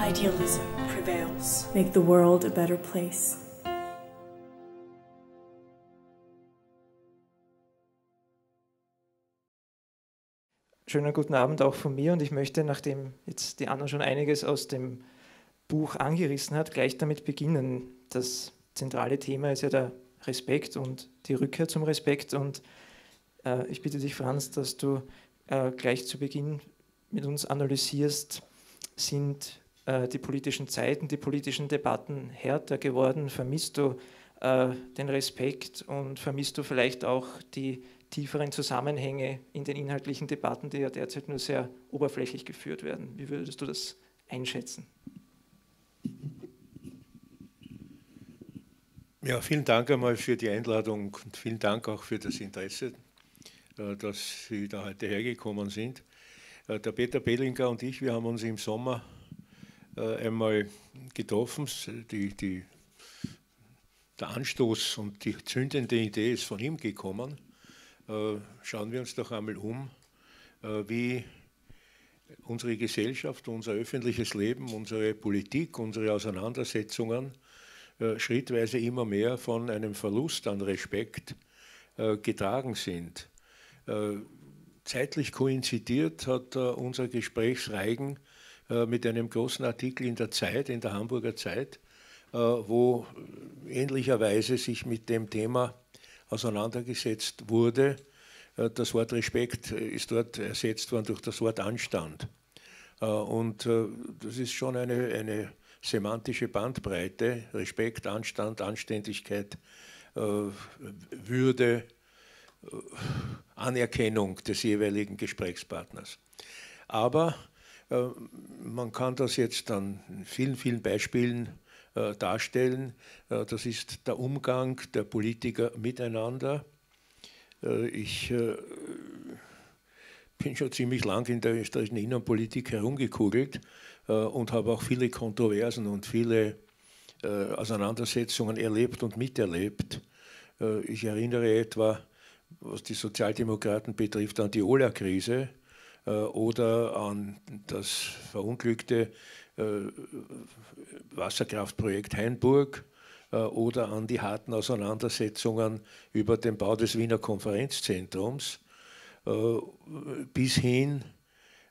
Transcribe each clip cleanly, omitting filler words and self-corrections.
Idealism prevails. Make the world a better place. Schönen guten Abend auch von mir, und ich möchte, nachdem jetzt die Anna schon einiges aus dem Buch angerissen hat, gleich damit beginnen. Das zentrale Thema ist ja der Respekt und die Rückkehr zum Respekt, und ich bitte dich, Franz, dass du gleich zu Beginn mit uns analysierst, sind die politischen Zeiten, die politischen Debatten härter geworden? Vermisst du den Respekt und vermisst du vielleicht auch die tieferen Zusammenhänge in den inhaltlichen Debatten, die ja derzeit nur sehr oberflächlich geführt werden? Wie würdest du das einschätzen? Ja, vielen Dank einmal für die Einladung und vielen Dank auch für das Interesse, dass Sie da heute hergekommen sind. Der Peter Pelinka und ich, wir haben uns im Sommer einmal getroffen. Der Anstoß und die zündende Idee ist von ihm gekommen. Schauen wir uns doch einmal um, wie unsere Gesellschaft, unser öffentliches Leben, unsere Politik, unsere Auseinandersetzungen schrittweise immer mehr von einem Verlust an Respekt getragen sind. Zeitlich koinzidiert hat unser Gesprächsreigen mit einem großen Artikel in der Zeit, in der Hamburger Zeit, wo ähnlicherweise sich mit dem Thema auseinandergesetzt wurde. Das Wort Respekt ist dort ersetzt worden durch das Wort Anstand. Und das ist schon eine semantische Bandbreite: Respekt, Anstand, Anständigkeit, Würde, Anerkennung des jeweiligen Gesprächspartners. Aber man kann das jetzt an vielen, vielen Beispielen darstellen. Das ist der Umgang der Politiker miteinander. Ich bin schon ziemlich lang in der österreichischen Innenpolitik herumgekugelt und habe auch viele Kontroversen und viele Auseinandersetzungen erlebt und miterlebt. Ich erinnere etwa, was die Sozialdemokraten betrifft, an die Ola-Krise oder an das verunglückte Wasserkraftprojekt Hainburg oder an die harten Auseinandersetzungen über den Bau des Wiener Konferenzzentrums bis hin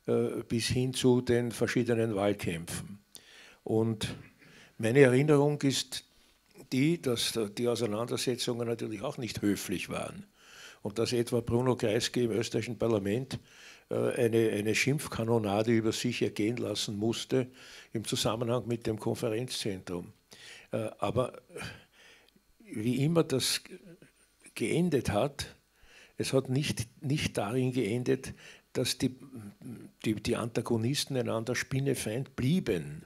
zu den verschiedenen Wahlkämpfen. Und meine Erinnerung ist die, dass die Auseinandersetzungen natürlich auch nicht höflich waren. Und dass etwa Bruno Kreisky im österreichischen Parlament eine Schimpfkanonade über sich ergehen lassen musste im Zusammenhang mit dem Konferenzzentrum. Aber wie immer das geendet hat, es hat nicht darin geendet, dass die Antagonisten einander spinnefeind blieben,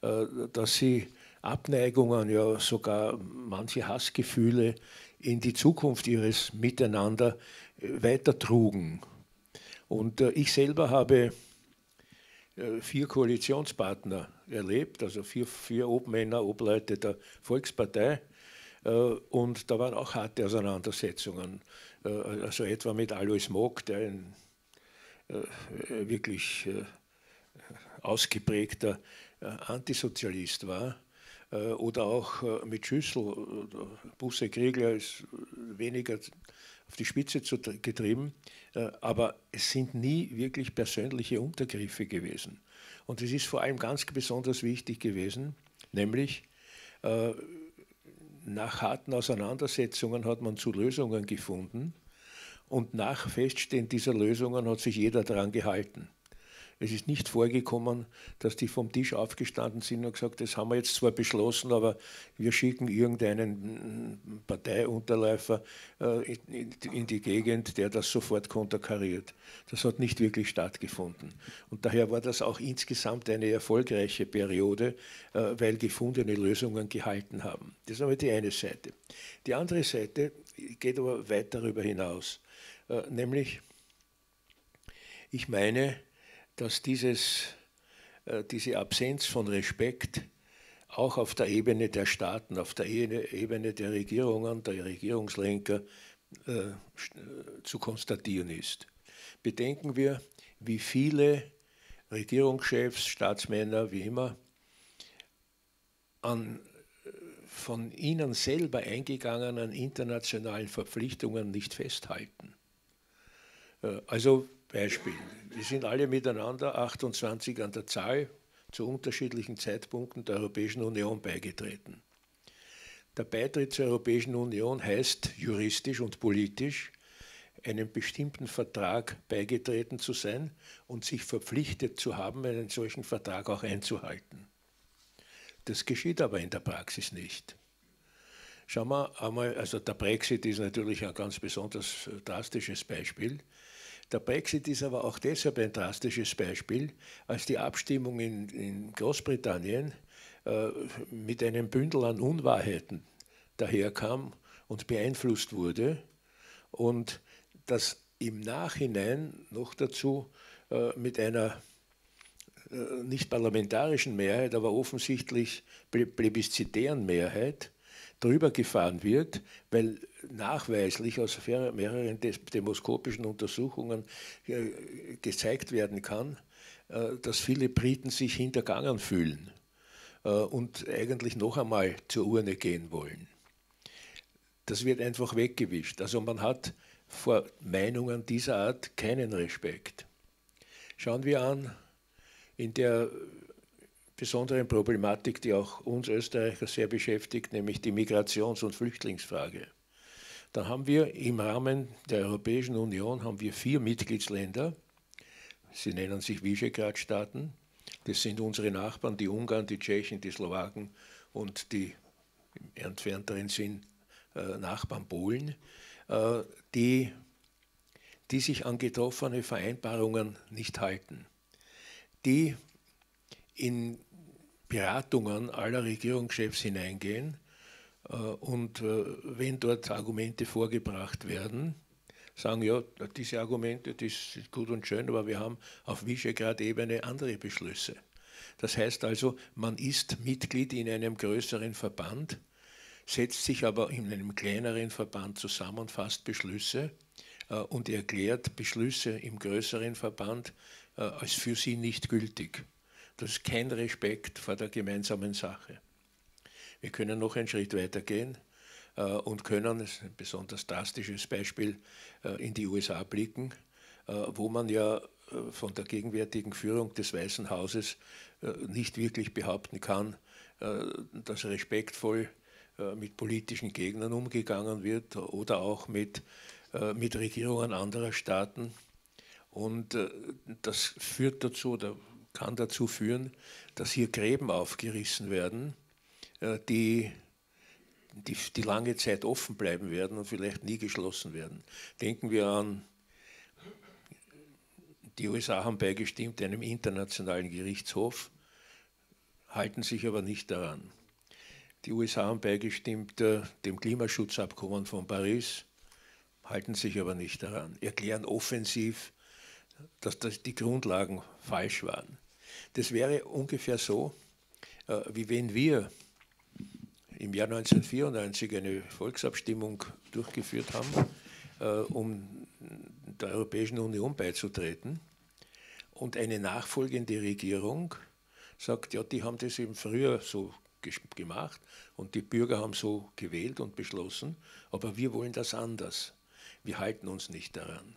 dass sie Abneigungen, ja sogar manche Hassgefühle in die Zukunft ihres Miteinander weitertrugen. Und ich selber habe 4 Koalitionspartner erlebt, also 4 Obmänner, Obleute der Volkspartei. Und da waren auch harte Auseinandersetzungen, also etwa mit Alois Mock, der ein wirklich ausgeprägter Antisozialist war. Oder auch mit Schüssel, Busek, Riegler ist weniger auf die Spitze getrieben, aber es sind nie wirklich persönliche Untergriffe gewesen. Und es ist vor allem ganz besonders wichtig gewesen, nämlich nach harten Auseinandersetzungen hat man zu Lösungen gefunden, und nach Feststehen dieser Lösungen hat sich jeder daran gehalten. Es ist nicht vorgekommen, dass die vom Tisch aufgestanden sind und gesagt, das haben wir jetzt zwar beschlossen, aber wir schicken irgendeinen Parteiunterläufer in die Gegend, der das sofort konterkariert. Das hat nicht wirklich stattgefunden. Und daher war das auch insgesamt eine erfolgreiche Periode, weil gefundene Lösungen gehalten haben. Das ist aber die eine Seite. Die andere Seite geht aber weit darüber hinaus. Nämlich, ich meine, dass diese Absenz von Respekt auch auf der Ebene der Staaten, auf der Ebene der Regierungen, der Regierungslenker zu konstatieren ist. Bedenken wir, wie viele Regierungschefs, Staatsmänner, wie immer, an von ihnen selber eingegangenen internationalen Verpflichtungen nicht festhalten. Also Beispiel, wir sind alle miteinander, 28 an der Zahl, zu unterschiedlichen Zeitpunkten der Europäischen Union beigetreten. Der Beitritt zur Europäischen Union heißt juristisch und politisch, einem bestimmten Vertrag beigetreten zu sein und sich verpflichtet zu haben, einen solchen Vertrag auch einzuhalten. Das geschieht aber in der Praxis nicht. Schauen wir einmal, also der Brexit ist natürlich ein ganz besonders drastisches Beispiel. Der Brexit ist aber auch deshalb ein drastisches Beispiel, als die Abstimmung in Großbritannien mit einem Bündel an Unwahrheiten daherkam und beeinflusst wurde und das im Nachhinein noch dazu mit einer nicht parlamentarischen Mehrheit, aber offensichtlich plebiszitären Mehrheit drüber gefahren wird, weil nachweislich aus mehreren demoskopischen Untersuchungen gezeigt werden kann, dass viele Briten sich hintergangen fühlen und eigentlich noch einmal zur Urne gehen wollen. Das wird einfach weggewischt. Also man hat vor Meinungen dieser Art keinen Respekt. Schauen wir an, in der besonderen Problematik, die auch uns Österreicher sehr beschäftigt, nämlich die Migrations- und Flüchtlingsfrage. Da haben wir im Rahmen der Europäischen Union haben wir 4 Mitgliedsländer, sie nennen sich Visegrad-Staaten, das sind unsere Nachbarn, die Ungarn, die Tschechen, die Slowaken und die im entfernteren Sinn Nachbarn Polen, die sich an getroffene Vereinbarungen nicht halten, die in Beratungen aller Regierungschefs hineingehen und wenn dort Argumente vorgebracht werden, sagen, ja, diese Argumente, das ist gut und schön, aber wir haben auf Visegrad-Ebene andere Beschlüsse. Das heißt also, man ist Mitglied in einem größeren Verband, setzt sich aber in einem kleineren Verband zusammen, fasst Beschlüsse und erklärt Beschlüsse im größeren Verband als für sie nicht gültig. Das ist kein Respekt vor der gemeinsamen Sache. Wir können noch einen Schritt weiter gehen und können, das ist ein besonders drastisches Beispiel, in die USA blicken, wo man ja von der gegenwärtigen Führung des Weißen Hauses nicht wirklich behaupten kann, dass respektvoll mit politischen Gegnern umgegangen wird oder auch mit Regierungen anderer Staaten. Und das führt dazu, oder kann dazu führen, dass hier Gräben aufgerissen werden, die lange Zeit offen bleiben werden und vielleicht nie geschlossen werden. Denken wir an, die USA haben beigestimmt einem internationalen Gerichtshof, halten sich aber nicht daran. Die USA haben beigestimmt dem Klimaschutzabkommen von Paris, halten sich aber nicht daran, erklären offensiv, dass das die Grundlagen falsch waren. Das wäre ungefähr so, wie wenn wir im Jahr 1994 eine Volksabstimmung durchgeführt haben, um der Europäischen Union beizutreten. Und eine nachfolgende Regierung sagt, ja, die haben das eben früher so gemacht und die Bürger haben so gewählt und beschlossen, aber wir wollen das anders. Wir halten uns nicht daran.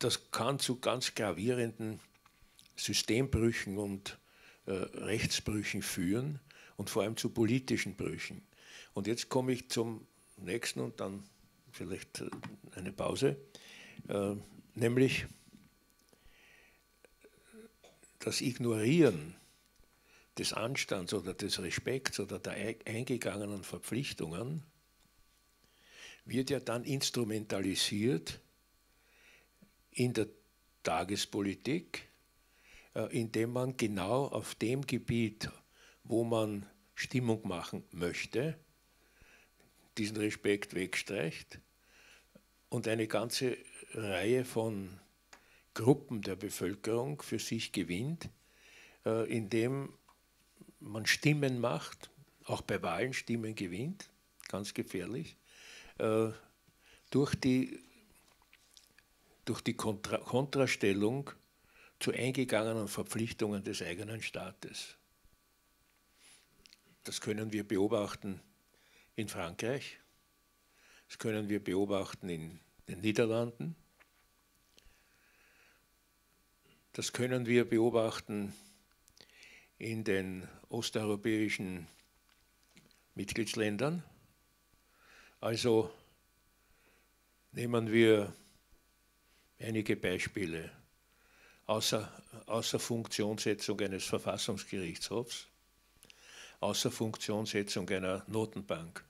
Das kann zu ganz gravierenden Systembrüchen und Rechtsbrüchen führen und vor allem zu politischen Brüchen. Und jetzt komme ich zum nächsten und dann vielleicht eine Pause, nämlich das Ignorieren des Anstands oder des Respekts oder der eingegangenen Verpflichtungen wird ja dann instrumentalisiert in der Tagespolitik, indem man genau auf dem Gebiet, wo man Stimmung machen möchte, diesen Respekt wegstreicht und eine ganze Reihe von Gruppen der Bevölkerung für sich gewinnt, indem man Stimmen macht, auch bei Wahlen Stimmen gewinnt, ganz gefährlich, durch die Kontrastellung zu eingegangenen Verpflichtungen des eigenen Staates. Das können wir beobachten in Frankreich, das können wir beobachten in den Niederlanden, das können wir beobachten in den osteuropäischen Mitgliedsländern. Also nehmen wir einige Beispiele. Außer Funktionssetzung eines Verfassungsgerichtshofs, außer Funktionssetzung einer Notenbank,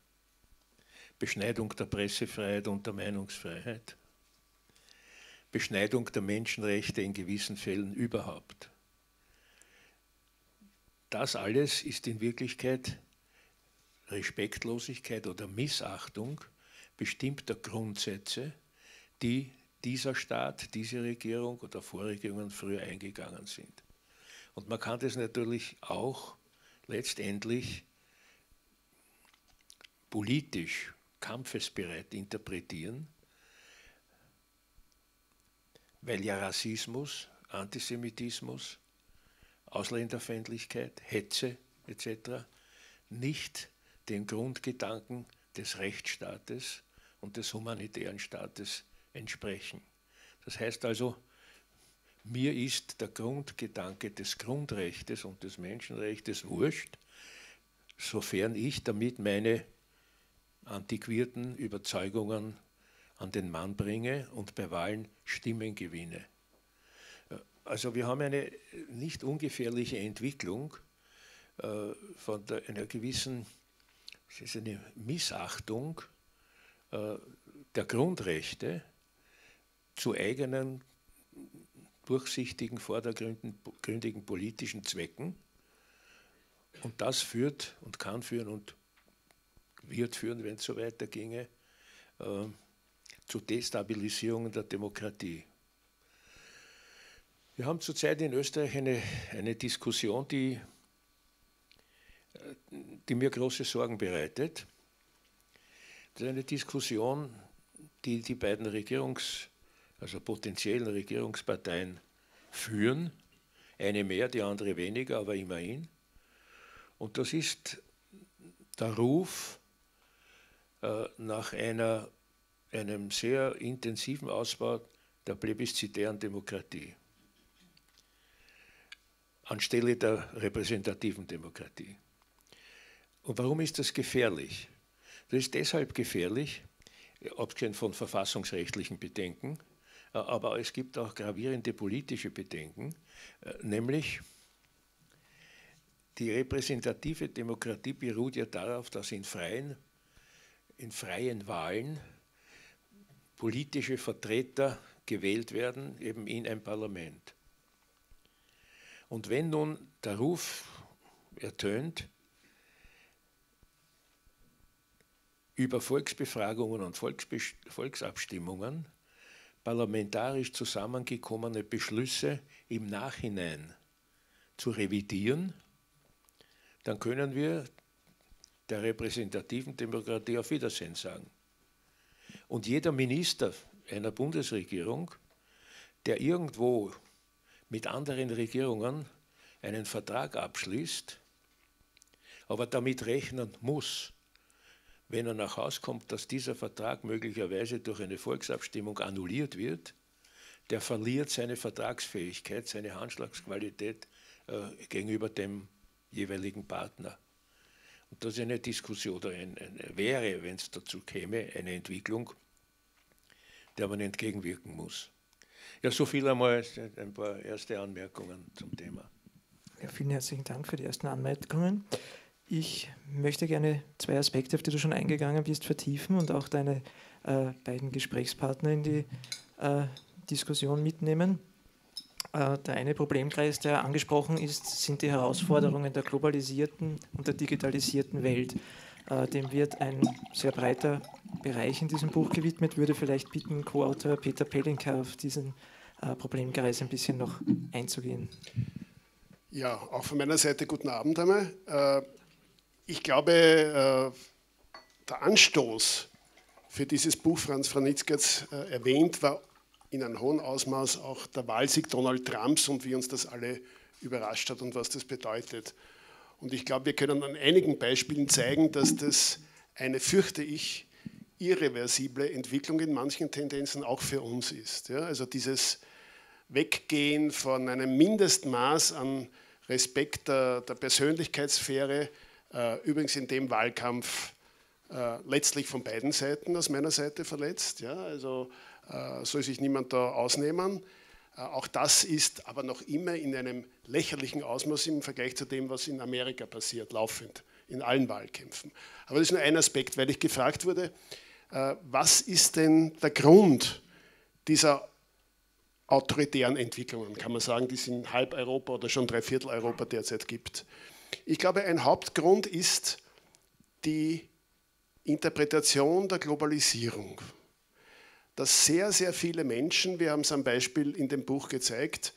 Beschneidung der Pressefreiheit und der Meinungsfreiheit, Beschneidung der Menschenrechte in gewissen Fällen überhaupt. Das alles ist in Wirklichkeit Respektlosigkeit oder Missachtung bestimmter Grundsätze, die dieser Staat, diese Regierung oder Vorregierungen früher eingegangen sind. Und man kann das natürlich auch letztendlich politisch kampfesbereit interpretieren, weil ja Rassismus, Antisemitismus, Ausländerfeindlichkeit, Hetze etc. nicht den Grundgedanken des Rechtsstaates und des humanitären Staates entsprechen. Das heißt also, mir ist der Grundgedanke des Grundrechts und des Menschenrechts wurscht, sofern ich damit meine antiquierten Überzeugungen an den Mann bringe und bei Wahlen Stimmen gewinne. Also wir haben eine nicht ungefährliche Entwicklung von einer gewissen, es ist eine Missachtung der Grundrechte zu eigenen durchsichtigen, vordergründigen politischen Zwecken. Und das führt und kann führen und wird führen, wenn es so weiterginge, zu Destabilisierungen der Demokratie. Wir haben zurzeit in Österreich eine Diskussion, die mir große Sorgen bereitet. Das ist eine Diskussion, die die beiden potenziellen Regierungsparteien führen. Eine mehr, die andere weniger, aber immerhin. Und das ist der Ruf nach einem sehr intensiven Ausbau der plebiszitären Demokratie anstelle der repräsentativen Demokratie. Und warum ist das gefährlich? Das ist deshalb gefährlich, abgesehen von verfassungsrechtlichen Bedenken, aber es gibt auch gravierende politische Bedenken, nämlich die repräsentative Demokratie beruht ja darauf, dass in freien Wahlen politische Vertreter gewählt werden, eben in ein Parlament. Und wenn nun der Ruf ertönt, über Volksbefragungen und Volksabstimmungen parlamentarisch zusammengekommene Beschlüsse im Nachhinein zu revidieren, dann können wir der repräsentativen Demokratie auf Wiedersehen sagen. Und jeder Minister einer Bundesregierung, der irgendwo mit anderen Regierungen einen Vertrag abschließt, aber damit rechnen muss, wenn er nach Hause kommt, dass dieser Vertrag möglicherweise durch eine Volksabstimmung annulliert wird, der verliert seine Vertragsfähigkeit, seine Handschlagsqualität gegenüber dem jeweiligen Partner. Und das ist eine Diskussion, oder wäre, wenn es dazu käme, eine Entwicklung, der man entgegenwirken muss. Ja, so viel einmal, ein paar erste Anmerkungen zum Thema. Ja, vielen herzlichen Dank für die ersten Anmerkungen. Ich möchte gerne zwei Aspekte, auf die du schon eingegangen bist, vertiefen und auch deine beiden Gesprächspartner in die Diskussion mitnehmen. Der eine Problemkreis, der angesprochen ist, sind die Herausforderungen der globalisierten und der digitalisierten Welt. Dem wird ein sehr breiter Bereich in diesem Buch gewidmet. Würde vielleicht bitten, Co-Autor Peter Pelinka auf diesen Problemkreis ein bisschen noch einzugehen. Ja, auch von meiner Seite guten Abend einmal. Ich glaube, der Anstoß für dieses Buch, Franz Vranitzky hat es erwähnt, war in einem hohen Ausmaß auch der Wahlsieg Donald Trumps und wie uns das alle überrascht hat und was das bedeutet. Und ich glaube, wir können an einigen Beispielen zeigen, dass das eine, fürchte ich, irreversible Entwicklung in manchen Tendenzen auch für uns ist. Ja, also dieses Weggehen von einem Mindestmaß an Respekt der Persönlichkeitssphäre, übrigens in dem Wahlkampf letztlich von beiden Seiten aus meiner Seite verletzt. Ja, also soll sich niemand da ausnehmen. Auch das ist aber noch immer in einem lächerlichen Ausmaß im Vergleich zu dem, was in Amerika passiert, laufend, in allen Wahlkämpfen. Aber das ist nur ein Aspekt, weil ich gefragt wurde, was ist denn der Grund dieser autoritären Entwicklungen, kann man sagen, die es in halb Europa oder schon dreiviertel Europa derzeit gibt. Ich glaube, ein Hauptgrund ist die Interpretation der Globalisierung. Dass sehr, sehr viele Menschen, wir haben es am Beispiel in dem Buch gezeigt,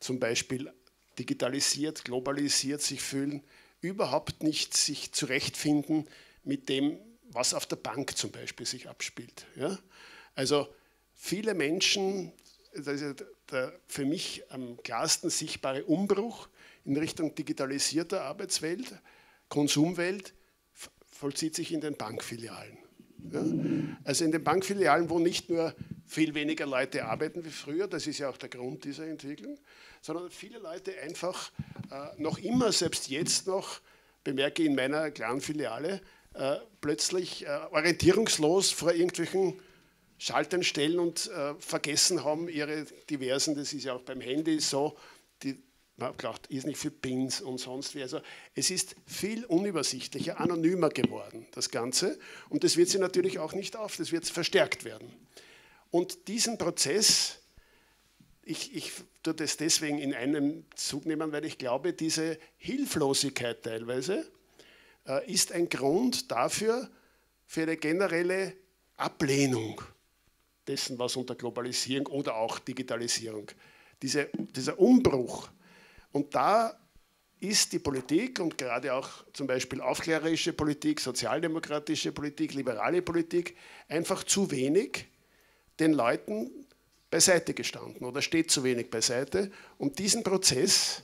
zum Beispiel digitalisiert, globalisiert sich fühlen, überhaupt nicht sich zurechtfinden mit dem, was auf der Bank zum Beispiel sich abspielt. Ja? Also viele Menschen, das ist der für mich am klarsten sichtbare Umbruch in Richtung digitalisierter Arbeitswelt, Konsumwelt, vollzieht sich in den Bankfilialen. Ja? Also in den Bankfilialen, wo nicht nur viel weniger Leute arbeiten wie früher, das ist ja auch der Grund dieser Entwicklung, sondern viele Leute einfach noch immer, selbst jetzt noch, bemerke ich in meiner kleinen Filiale, plötzlich orientierungslos vor irgendwelchen Schaltern stellen und vergessen haben ihre diversen, das ist ja auch beim Handy so, die, man glaubt, ist nicht viel Pins und sonst wie. Also es ist viel unübersichtlicher, anonymer geworden, das Ganze. Und das wird sie natürlich auch nicht auf, das wird verstärkt werden. Und diesen Prozess, ich tue das deswegen in einem Zug nehmen, weil ich glaube, diese Hilflosigkeit teilweise ist ein Grund dafür, für eine generelle Ablehnung dessen, was unter Globalisierung oder auch Digitalisierung, dieser Umbruch. Und da ist die Politik und gerade auch zum Beispiel aufklärerische Politik, sozialdemokratische Politik, liberale Politik einfach zu wenig den Leuten beiseite gestanden oder steht zu wenig beiseite, um diesen Prozess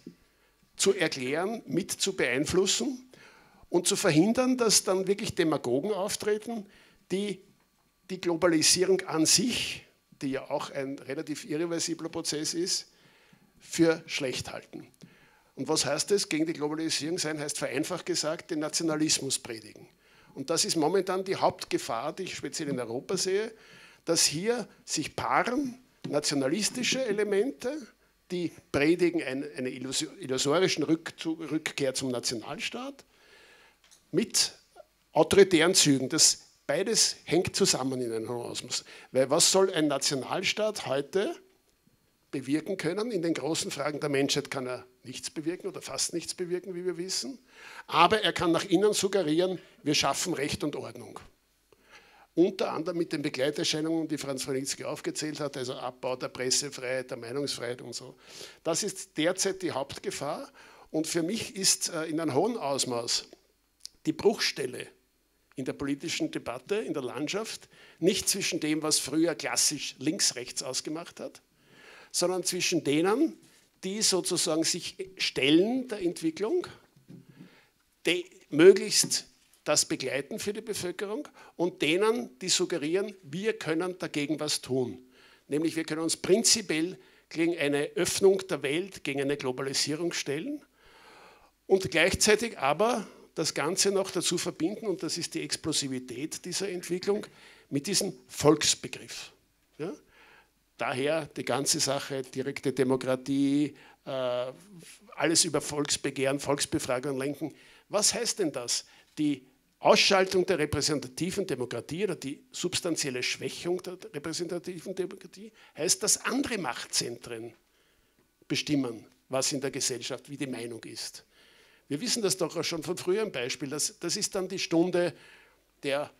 zu erklären, mit zu beeinflussen und zu verhindern, dass dann wirklich Demagogen auftreten, die Globalisierung an sich, die ja auch ein relativ irreversibler Prozess ist, für schlecht halten. Und was heißt es? Gegen die Globalisierung sein heißt vereinfacht gesagt, den Nationalismus predigen. Und das ist momentan die Hauptgefahr, die ich speziell in Europa sehe, dass hier sich paaren nationalistische Elemente, die predigen eine illusorischen Rückkehr zum Nationalstaat, mit autoritären Zügen. Das beides hängt zusammen in einem Ausmaß. Weil was soll ein Nationalstaat heute bewirken können? In den großen Fragen der Menschheit kann er nichts bewirken oder fast nichts bewirken, wie wir wissen. Aber er kann nach innen suggerieren, wir schaffen Recht und Ordnung. Unter anderem mit den Begleiterscheinungen, die Franz Vranitzky aufgezählt hat, also Abbau der Pressefreiheit, der Meinungsfreiheit und so. Das ist derzeit die Hauptgefahr. Und für mich ist in einem hohen Ausmaß die Bruchstelle in der politischen Debatte, in der Landschaft, nicht zwischen dem, was früher klassisch links-rechts ausgemacht hat, sondern zwischen denen, die sozusagen sich stellen der Entwicklung, die möglichst das begleiten für die Bevölkerung und denen, die suggerieren, wir können dagegen was tun. Nämlich wir können uns prinzipiell gegen eine Öffnung der Welt, gegen eine Globalisierung stellen und gleichzeitig aber das Ganze noch dazu verbinden, und das ist die Explosivität dieser Entwicklung, mit diesem Volksbegriff. Ja? Daher die ganze Sache, direkte Demokratie, alles über Volksbegehren, Volksbefragungen lenken. Was heißt denn das? Die Ausschaltung der repräsentativen Demokratie oder die substanzielle Schwächung der repräsentativen Demokratie heißt, dass andere Machtzentren bestimmen, was in der Gesellschaft, wie die Meinung ist. Wir wissen das doch auch schon von früheren Beispielen. Das ist dann die Stunde der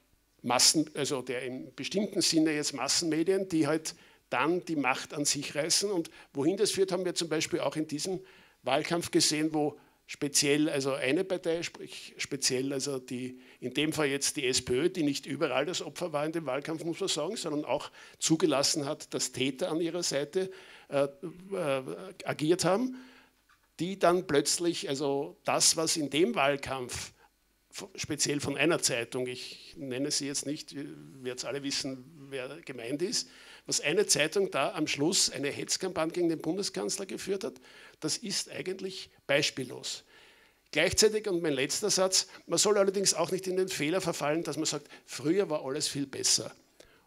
Massen, also der im bestimmten Sinne jetzt Massenmedien, die halt dann die Macht an sich reißen. Und wohin das führt, haben wir zum Beispiel auch in diesem Wahlkampf gesehen, wo speziell also eine Partei, sprich speziell also die, in dem Fall jetzt die SPÖ, die nicht überall das Opfer war in dem Wahlkampf, muss man sagen, sondern auch zugelassen hat, dass Täter an ihrer Seite agiert haben, die dann plötzlich also das, was in dem Wahlkampf speziell von einer Zeitung, ich nenne sie jetzt nicht, wir jetzt alle wissen, wer gemeint ist, was eine Zeitung da am Schluss eine Hetzkampagne gegen den Bundeskanzler geführt hat, das ist eigentlich beispiellos. Gleichzeitig, und mein letzter Satz, man soll allerdings auch nicht in den Fehler verfallen, dass man sagt, früher war alles viel besser.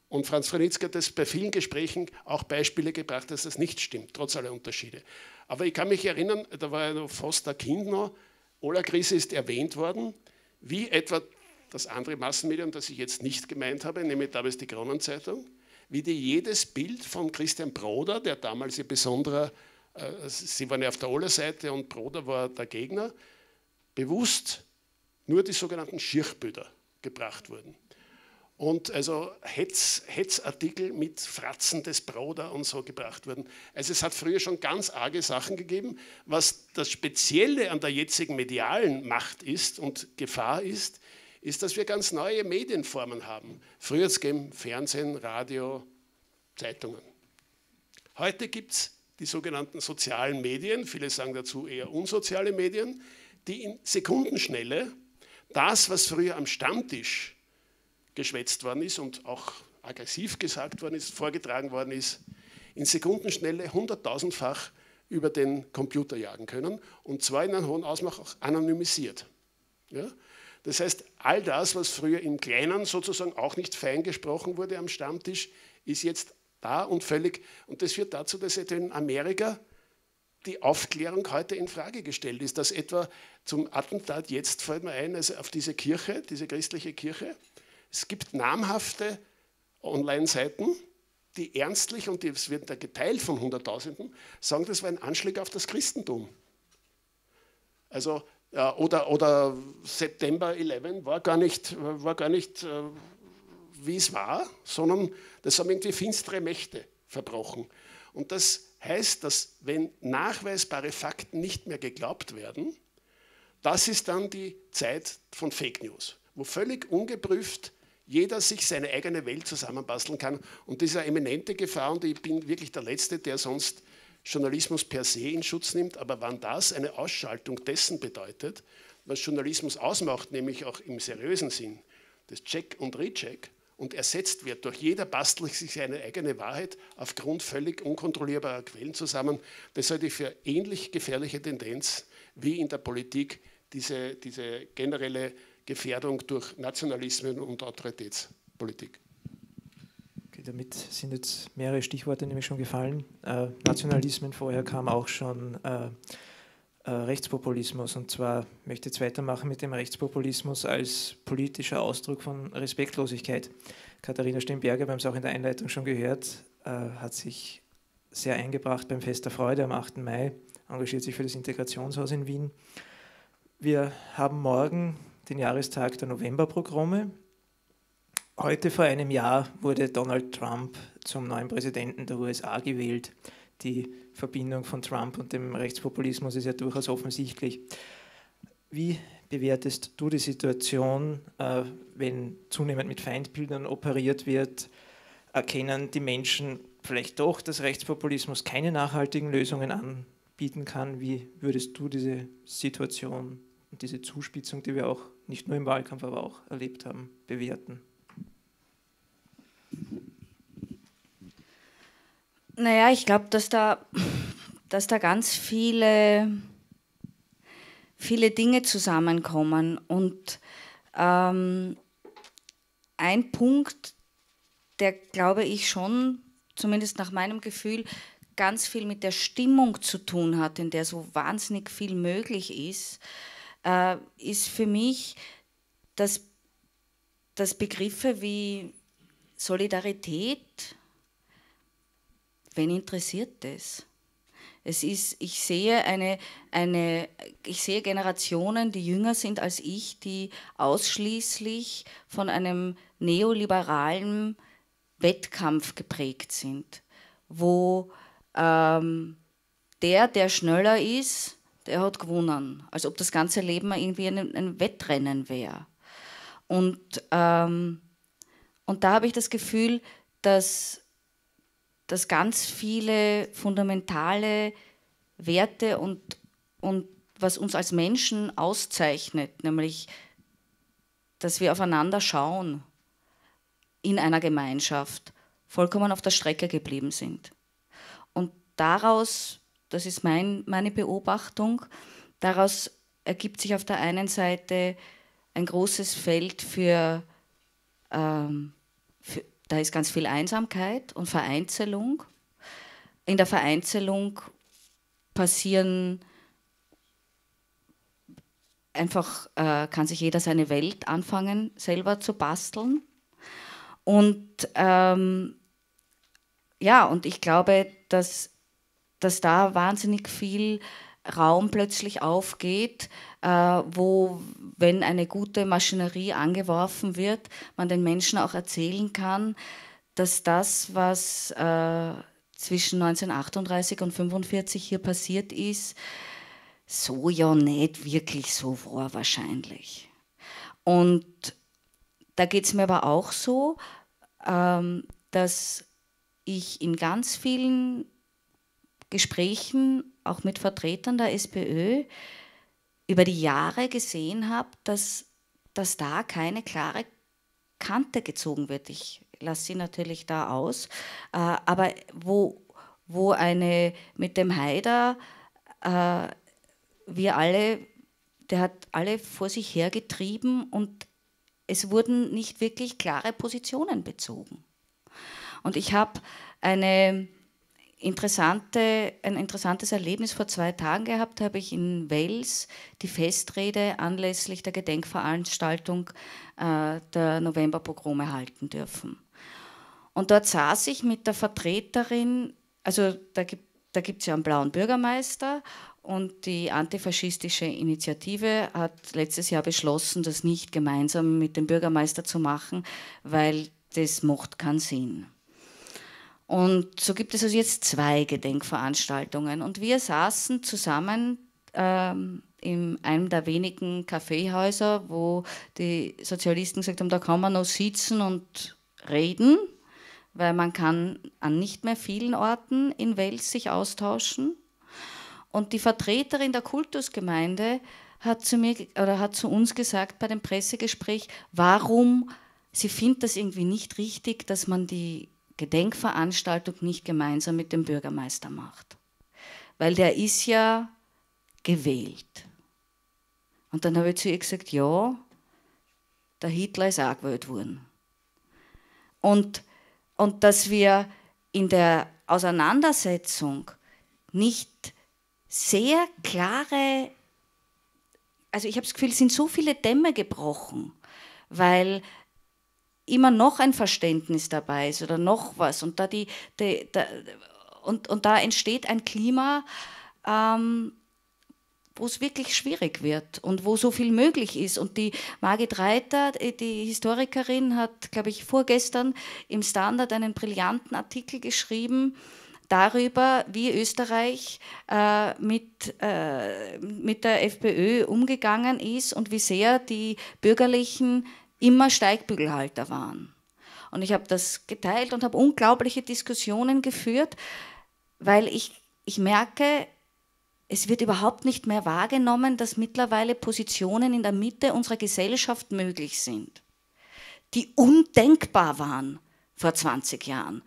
Und Franz Vranitzky hat das bei vielen Gesprächen auch Beispiele gebracht, dass das nicht stimmt, trotz aller Unterschiede. Aber ich kann mich erinnern, da war ja noch fast ein Kind noch, Ola-Krise ist erwähnt worden, wie etwa das andere Massenmedium, das ich jetzt nicht gemeint habe, nämlich damals die Kronenzeitung, wie die jedes Bild von Christian Broda, der damals ein besonderer, sie waren ja auf der Ola-Seite und Broda war der Gegner, bewusst nur die sogenannten Schirchbüder gebracht wurden. Und also Hetzartikel mit Fratzen des Broda und so gebracht wurden. Also es hat früher schon ganz arge Sachen gegeben. Was das Spezielle an der jetzigen medialen Macht ist und Gefahr ist, ist, dass wir ganz neue Medienformen haben. Früher hat es gegeben Fernsehen, Radio, Zeitungen. Heute gibt es die sogenannten sozialen Medien, viele sagen dazu eher unsoziale Medien, die in Sekundenschnelle das, was früher am Stammtisch geschwätzt worden ist und auch aggressiv gesagt worden ist, vorgetragen worden ist, in Sekundenschnelle 100.000-fach über den Computer jagen können und zwar in einem hohen Ausmaß auch anonymisiert. Ja? Das heißt, all das, was früher im Kleinen sozusagen auch nicht fein gesprochen wurde am Stammtisch, ist jetzt da und völlig, und das führt dazu, dass etwa in Amerika die Aufklärung heute in Frage gestellt ist, dass etwa zum Attentat, jetzt fällt mir ein, also auf diese Kirche, diese christliche Kirche, es gibt namhafte Online-Seiten, die ernstlich, und es wird da geteilt von Hunderttausenden, sagen, das war ein Anschlag auf das Christentum. Also, oder September 11 war gar nicht, wie es war, sondern das haben irgendwie finstere Mächte verbrochen. Und das heißt, dass wenn nachweisbare Fakten nicht mehr geglaubt werden, das ist dann die Zeit von Fake News, wo völlig ungeprüft jeder sich seine eigene Welt zusammenbasteln kann. Und das ist eine eminente Gefahr und ich bin wirklich der Letzte, der sonst Journalismus per se in Schutz nimmt, aber wann das eine Ausschaltung dessen bedeutet, was Journalismus ausmacht, nämlich auch im seriösen Sinn, das Check und Recheck, und ersetzt wird durch jeder bastelt sich seine eigene Wahrheit aufgrund völlig unkontrollierbarer Quellen zusammen, das halte ich für ähnlich gefährliche Tendenz wie in der Politik, diese generelle Gefährdung durch Nationalismen und Autoritätspolitik. Okay, damit sind jetzt mehrere Stichworte nämlich schon gefallen. Nationalismen, vorher kam auch schon Rechtspopulismus, und zwar möchte ich jetzt weitermachen mit dem Rechtspopulismus als politischer Ausdruck von Respektlosigkeit. Katharina Stemberger, wir haben es auch in der Einleitung schon gehört, hat sich sehr eingebracht beim Fest der Freude am 8. Mai, engagiert sich für das Integrationshaus in Wien. Wir haben morgen den Jahrestag der Novemberpogrome. Heute vor einem Jahr wurde Donald Trump zum neuen Präsidenten der USA gewählt. Die Verbindung von Trump und dem Rechtspopulismus ist ja durchaus offensichtlich. Wie bewertest du die Situation, wenn zunehmend mit Feindbildern operiert wird? Erkennen die Menschen vielleicht doch, dass Rechtspopulismus keine nachhaltigen Lösungen anbieten kann? Wie würdest du diese Situation und diese Zuspitzung, die wir auch nicht nur im Wahlkampf, aber auch erlebt haben, bewerten? Naja, ich glaube, dass da ganz viele Dinge zusammenkommen. Und ein Punkt, der, glaube ich, schon, zumindest nach meinem Gefühl, ganz viel mit der Stimmung zu tun hat, in der so wahnsinnig viel möglich ist, ist für mich, dass Begriffe wie Solidarität, wen interessiert das? Es ist, ich sehe Generationen, die jünger sind als ich, die ausschließlich von einem neoliberalen Wettkampf geprägt sind, wo der schneller ist, der hat gewonnen. Als ob das ganze Leben irgendwie ein Wettrennen wäre. Und da habe ich das Gefühl, dass ganz viele fundamentale Werte und was uns als Menschen auszeichnet, nämlich, dass wir aufeinander schauen in einer Gemeinschaft, vollkommen auf der Strecke geblieben sind. Und daraus, das ist meine Beobachtung, daraus ergibt sich auf der einen Seite ein großes Feld für da ist ganz viel Einsamkeit und Vereinzelung. In der Vereinzelung passieren einfach, kann sich jeder seine Welt anfangen, selber zu basteln. Und ja, und ich glaube, dass da wahnsinnig viel Raum plötzlich aufgeht, wo, wenn eine gute Maschinerie angeworfen wird, man den Menschen auch erzählen kann, dass das, was zwischen 1938 und 1945 hier passiert ist, so ja nicht wirklich so war wahrscheinlich. Und da geht es mir aber auch so, dass ich in ganz vielen Gesprächen, auch mit Vertretern der SPÖ, über die Jahre gesehen habe, dass da keine klare Kante gezogen wird. Ich lasse sie natürlich da aus, aber wo eine mit dem Haider, wir alle, der hat alle vor sich hergetrieben und es wurden nicht wirklich klare Positionen bezogen. Und ich habe ein interessantes Erlebnis vor 2 Tagen gehabt, habe ich in Wales die Festrede anlässlich der Gedenkveranstaltung der Novemberpogrome halten dürfen. Und dort saß ich mit der Vertreterin, also da gibt's ja einen blauen Bürgermeister, und die antifaschistische Initiative hat letztes Jahr beschlossen, das nicht gemeinsam mit dem Bürgermeister zu machen, weil das macht keinen Sinn. Und so gibt es also jetzt 2 Gedenkveranstaltungen. Und wir saßen zusammen in einem der wenigen Kaffeehäuser, wo die Sozialisten gesagt haben, da kann man noch sitzen und reden, weil man kann an nicht mehr vielen Orten in Wels sich austauschen. Und die Vertreterin der Kultusgemeinde hat zu uns gesagt bei dem Pressegespräch, warum sie findet das irgendwie nicht richtig, dass man die Gedenkveranstaltung nicht gemeinsam mit dem Bürgermeister macht. Weil der ist ja gewählt. Und dann habe ich zu ihr gesagt, ja, der Hitler ist auch gewählt worden. Und dass wir in der Auseinandersetzung nicht sehr klare, also ich habe das Gefühl, es sind so viele Dämme gebrochen, weil immer noch ein Verständnis dabei ist oder noch was. Und da entsteht ein Klima, wo es wirklich schwierig wird und wo so viel möglich ist. Und die Margit Reiter, die Historikerin, hat, glaube ich, vorgestern im Standard einen brillanten Artikel geschrieben darüber, wie Österreich mit der FPÖ umgegangen ist und wie sehr die Bürgerlichen immer Steigbügelhalter waren. Und ich habe das geteilt und habe unglaubliche Diskussionen geführt, weil ich merke, es wird überhaupt nicht mehr wahrgenommen, dass mittlerweile Positionen in der Mitte unserer Gesellschaft möglich sind, die undenkbar waren vor 20 Jahren.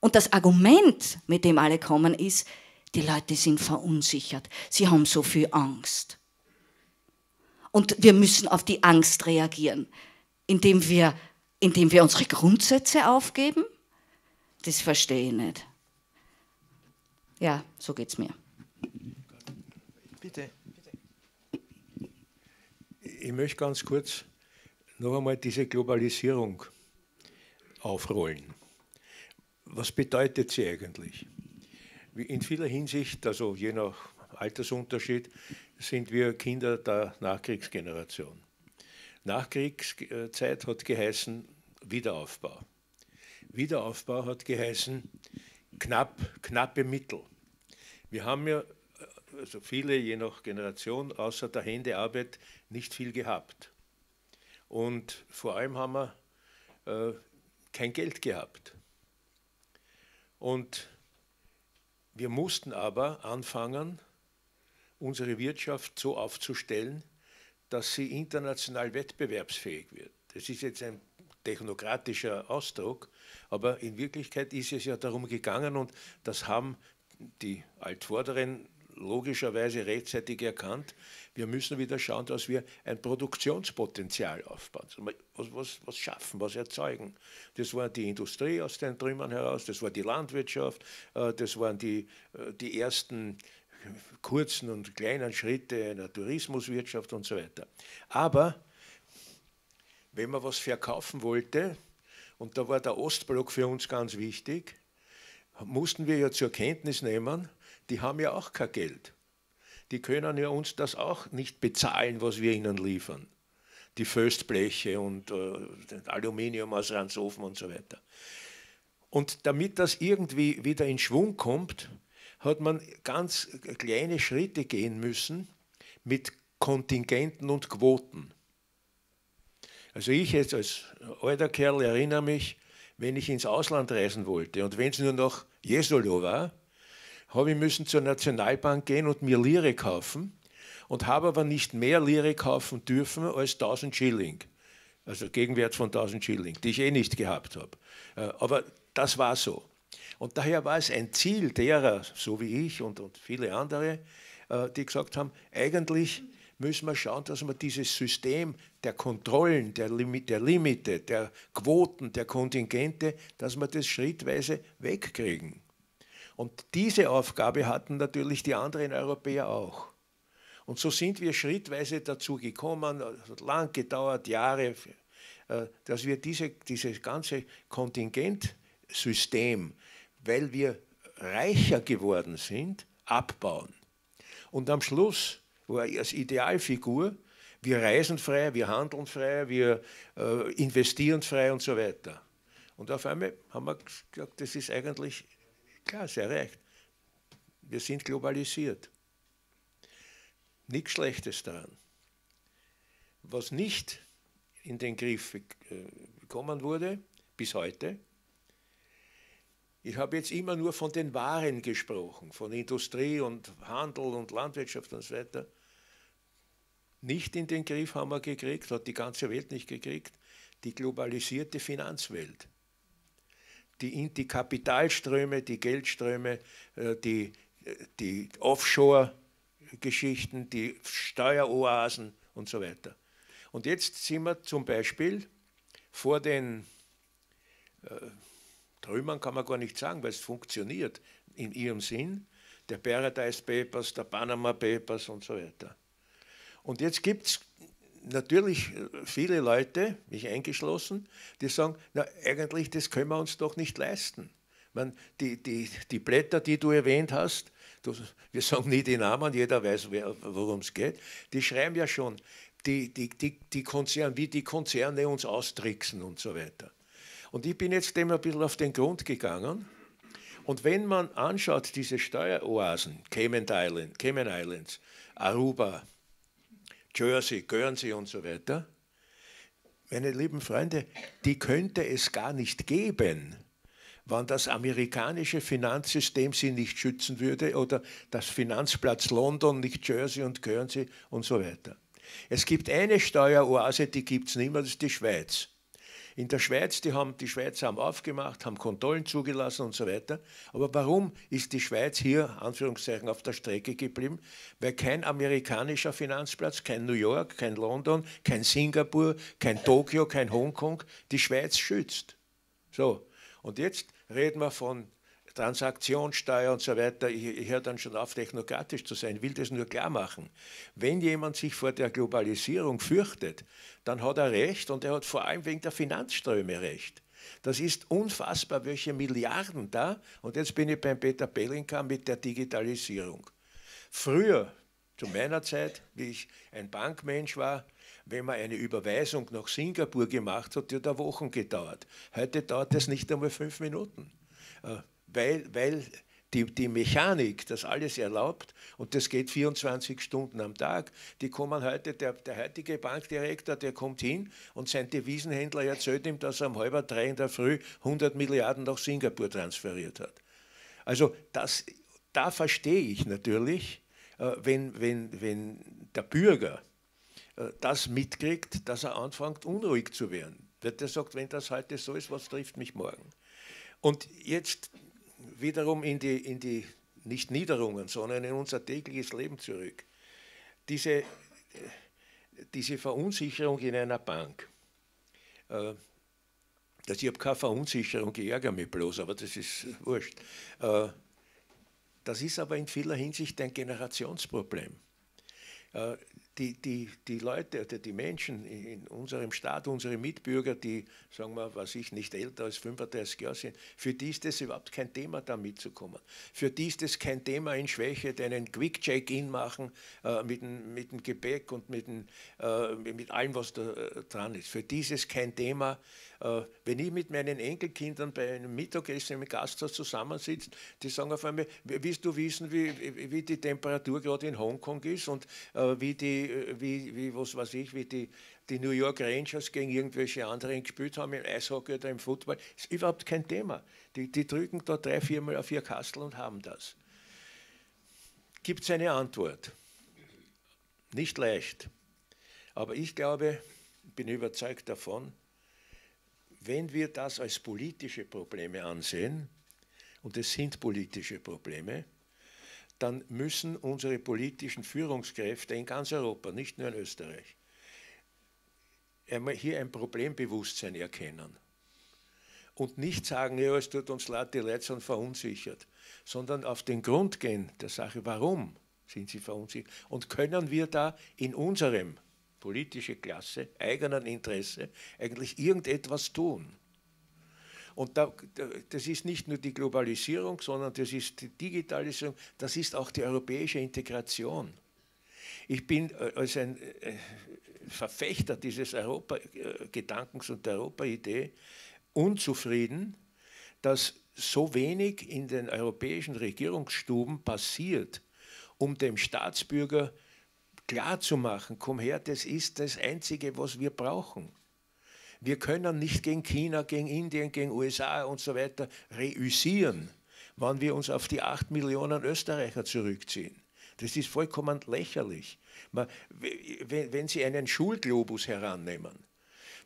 Und das Argument, mit dem alle kommen, ist, die Leute sind verunsichert, sie haben so viel Angst. Und wir müssen auf die Angst reagieren. Indem wir unsere Grundsätze aufgeben? Das verstehe ich nicht. Ja, so geht es mir. Bitte. Ich möchte ganz kurz noch einmal diese Globalisierung aufrollen. Was bedeutet sie eigentlich? In vieler Hinsicht, also je nach Altersunterschied, sind wir Kinder der Nachkriegsgeneration. Nachkriegszeit hat geheißen Wiederaufbau. Wiederaufbau hat geheißen knappe Mittel. Wir haben ja also viele, je nach Generation, außer der Händearbeit nicht viel gehabt. Und vor allem haben wir kein Geld gehabt. Und wir mussten aber anfangen, unsere Wirtschaft so aufzustellen, dass sie international wettbewerbsfähig wird. Das ist jetzt ein technokratischer Ausdruck, aber in Wirklichkeit ist es ja darum gegangen, und das haben die Altvorderen logischerweise rechtzeitig erkannt, wir müssen wieder schauen, dass wir ein Produktionspotenzial aufbauen, was schaffen, was erzeugen. Das war die Industrie aus den Trümmern heraus, das war die Landwirtschaft, das waren die ersten kurzen und kleinen Schritte einer Tourismuswirtschaft und so weiter. Aber wenn man was verkaufen wollte, und da war der Ostblock für uns ganz wichtig, mussten wir ja zur Kenntnis nehmen, die haben ja auch kein Geld. Die können ja uns das auch nicht bezahlen, was wir ihnen liefern. Die Föstbleche und Aluminium aus Ranshofen und so weiter. Und damit das irgendwie wieder in Schwung kommt, hat man ganz kleine Schritte gehen müssen mit Kontingenten und Quoten. Also ich jetzt als alter Kerl erinnere mich, wenn ich ins Ausland reisen wollte und wenn es nur noch Jesolo war, habe ich müssen zur Nationalbank gehen und mir Lire kaufen und habe aber nicht mehr Lire kaufen dürfen als 1000 Schilling, also Gegenwert von 1000 Schilling, die ich eh nicht gehabt habe. Aber das war so. Und daher war es ein Ziel derer, so wie ich und viele andere, die gesagt haben, eigentlich müssen wir schauen, dass wir dieses System der Kontrollen, der Limite, der Quoten, der Kontingente, dass wir das schrittweise wegkriegen. Und diese Aufgabe hatten natürlich die anderen Europäer auch. Und so sind wir schrittweise dazu gekommen, es hat lang gedauert, Jahre, dass wir dieses ganze Kontingentsystem, weil wir reicher geworden sind, abbauen. Und am Schluss war als Idealfigur, wir reisen frei, wir handeln frei, wir investieren frei und so weiter. Und auf einmal haben wir gesagt, das ist eigentlich klar, sehr recht. Wir sind globalisiert. Nichts Schlechtes daran. Was nicht in den Griff bekommen wurde, bis heute, ich habe jetzt immer nur von den Waren gesprochen, von Industrie und Handel und Landwirtschaft und so weiter. Nicht in den Griff haben wir gekriegt, hat die ganze Welt nicht gekriegt, die globalisierte Finanzwelt. Die Kapitalströme, die Geldströme, die Offshore-Geschichten, die Steueroasen und so weiter. Und jetzt sind wir zum Beispiel vor den Trümmern, kann man gar nicht sagen, weil es funktioniert in ihrem Sinn, der Paradise Papers, der Panama Papers und so weiter. Und jetzt gibt es natürlich viele Leute, mich eingeschlossen, die sagen, na, eigentlich, das können wir uns doch nicht leisten. Ich meine, die Blätter, die du erwähnt hast, wir sagen nie die Namen, jeder weiß, worum es geht, die schreiben ja schon, wie die Konzerne uns austricksen und so weiter. Und ich bin jetzt dem ein bisschen auf den Grund gegangen. Und wenn man anschaut, diese Steueroasen, Cayman Islands, Aruba, Jersey, Guernsey und so weiter, meine lieben Freunde, die könnte es gar nicht geben, wenn das amerikanische Finanzsystem sie nicht schützen würde oder das Finanzplatz London, nicht Jersey und Guernsey und so weiter. Es gibt eine Steueroase, die gibt es nicht mehr, das ist die Schweiz. In der Schweiz, die Schweizer haben aufgemacht, haben Kontrollen zugelassen und so weiter. Aber warum ist die Schweiz hier, Anführungszeichen, auf der Strecke geblieben? Weil kein amerikanischer Finanzplatz, kein New York, kein London, kein Singapur, kein Tokio, kein Hongkong, die Schweiz schützt. So, und jetzt reden wir von Transaktionssteuer und so weiter. Ich höre dann schon auf, technokratisch zu sein, will das nur klar machen. Wenn jemand sich vor der Globalisierung fürchtet, dann hat er Recht, und er hat vor allem wegen der Finanzströme Recht. Das ist unfassbar, welche Milliarden da, und jetzt bin ich beim Peter Pelinka mit der Digitalisierung. Früher, zu meiner Zeit, wie ich ein Bankmensch war, wenn man eine Überweisung nach Singapur gemacht hat, die hat Wochen gedauert. Heute dauert das nicht einmal 5 Minuten. Weil die Mechanik, das alles erlaubt, und das geht 24 Stunden am Tag. Die kommen heute, der heutige Bankdirektor, der kommt hin und sein Devisenhändler erzählt ihm, dass er um 2:30 in der Früh 100 Milliarden nach Singapur transferiert hat. Also da verstehe ich natürlich, wenn der Bürger das mitkriegt, dass er anfängt, unruhig zu werden. Der sagt, wenn das heute so ist, was trifft mich morgen? Und jetzt wiederum in die nicht Niederungen, sondern in unser tägliches Leben zurück. Diese Verunsicherung in einer Bank. Ich habe keine Verunsicherung, ich ärgere mich bloß, aber das ist wurscht. Das ist aber in vieler Hinsicht ein Generationsproblem. Die Leute oder die Menschen in unserem Staat, unsere Mitbürger, die, sagen wir, nicht älter als 35 Jahre sind, für die ist das überhaupt kein Thema, da mitzukommen. Für die ist das kein Thema in Schwäche, einen Quick-Check-In machen mit dem Gepäck und mit allem, was da dran ist. Für die ist es kein Thema. Wenn ich mit meinen Enkelkindern bei einem Mittagessen im Gasthaus zusammensitze, die sagen auf einmal, willst du wissen, wie die Temperatur gerade in Hongkong ist und wie die New York Rangers gegen irgendwelche anderen gespielt haben, im Eishockey oder im Football, ist überhaupt kein Thema. Die drücken da 3-4 Mal auf ihr Kastel und haben das. Gibt es eine Antwort? Nicht leicht. Aber ich glaube, bin überzeugt davon, wenn wir das als politische Probleme ansehen, und es sind politische Probleme, dann müssen unsere politischen Führungskräfte in ganz Europa, nicht nur in Österreich, einmal hier ein Problembewusstsein erkennen. Und nicht sagen, ja, es tut uns leid, die Leute sind verunsichert, sondern auf den Grund gehen der Sache, warum sind sie verunsichert? Und können wir da in unserem politische Klasse, eigenen Interesse, eigentlich irgendetwas tun. Und das ist nicht nur die Globalisierung, sondern das ist die Digitalisierung, das ist auch die europäische Integration. Ich bin als ein Verfechter dieses Europa-Gedankens und der Europa-Idee unzufrieden, dass so wenig in den europäischen Regierungsstuben passiert, um dem Staatsbürger klar zu machen, komm her, das ist das Einzige, was wir brauchen. Wir können nicht gegen China, gegen Indien, gegen USA und so weiter reüssieren, wenn wir uns auf die 8 Millionen Österreicher zurückziehen. Das ist vollkommen lächerlich. Wenn Sie einen Schulglobus herannehmen,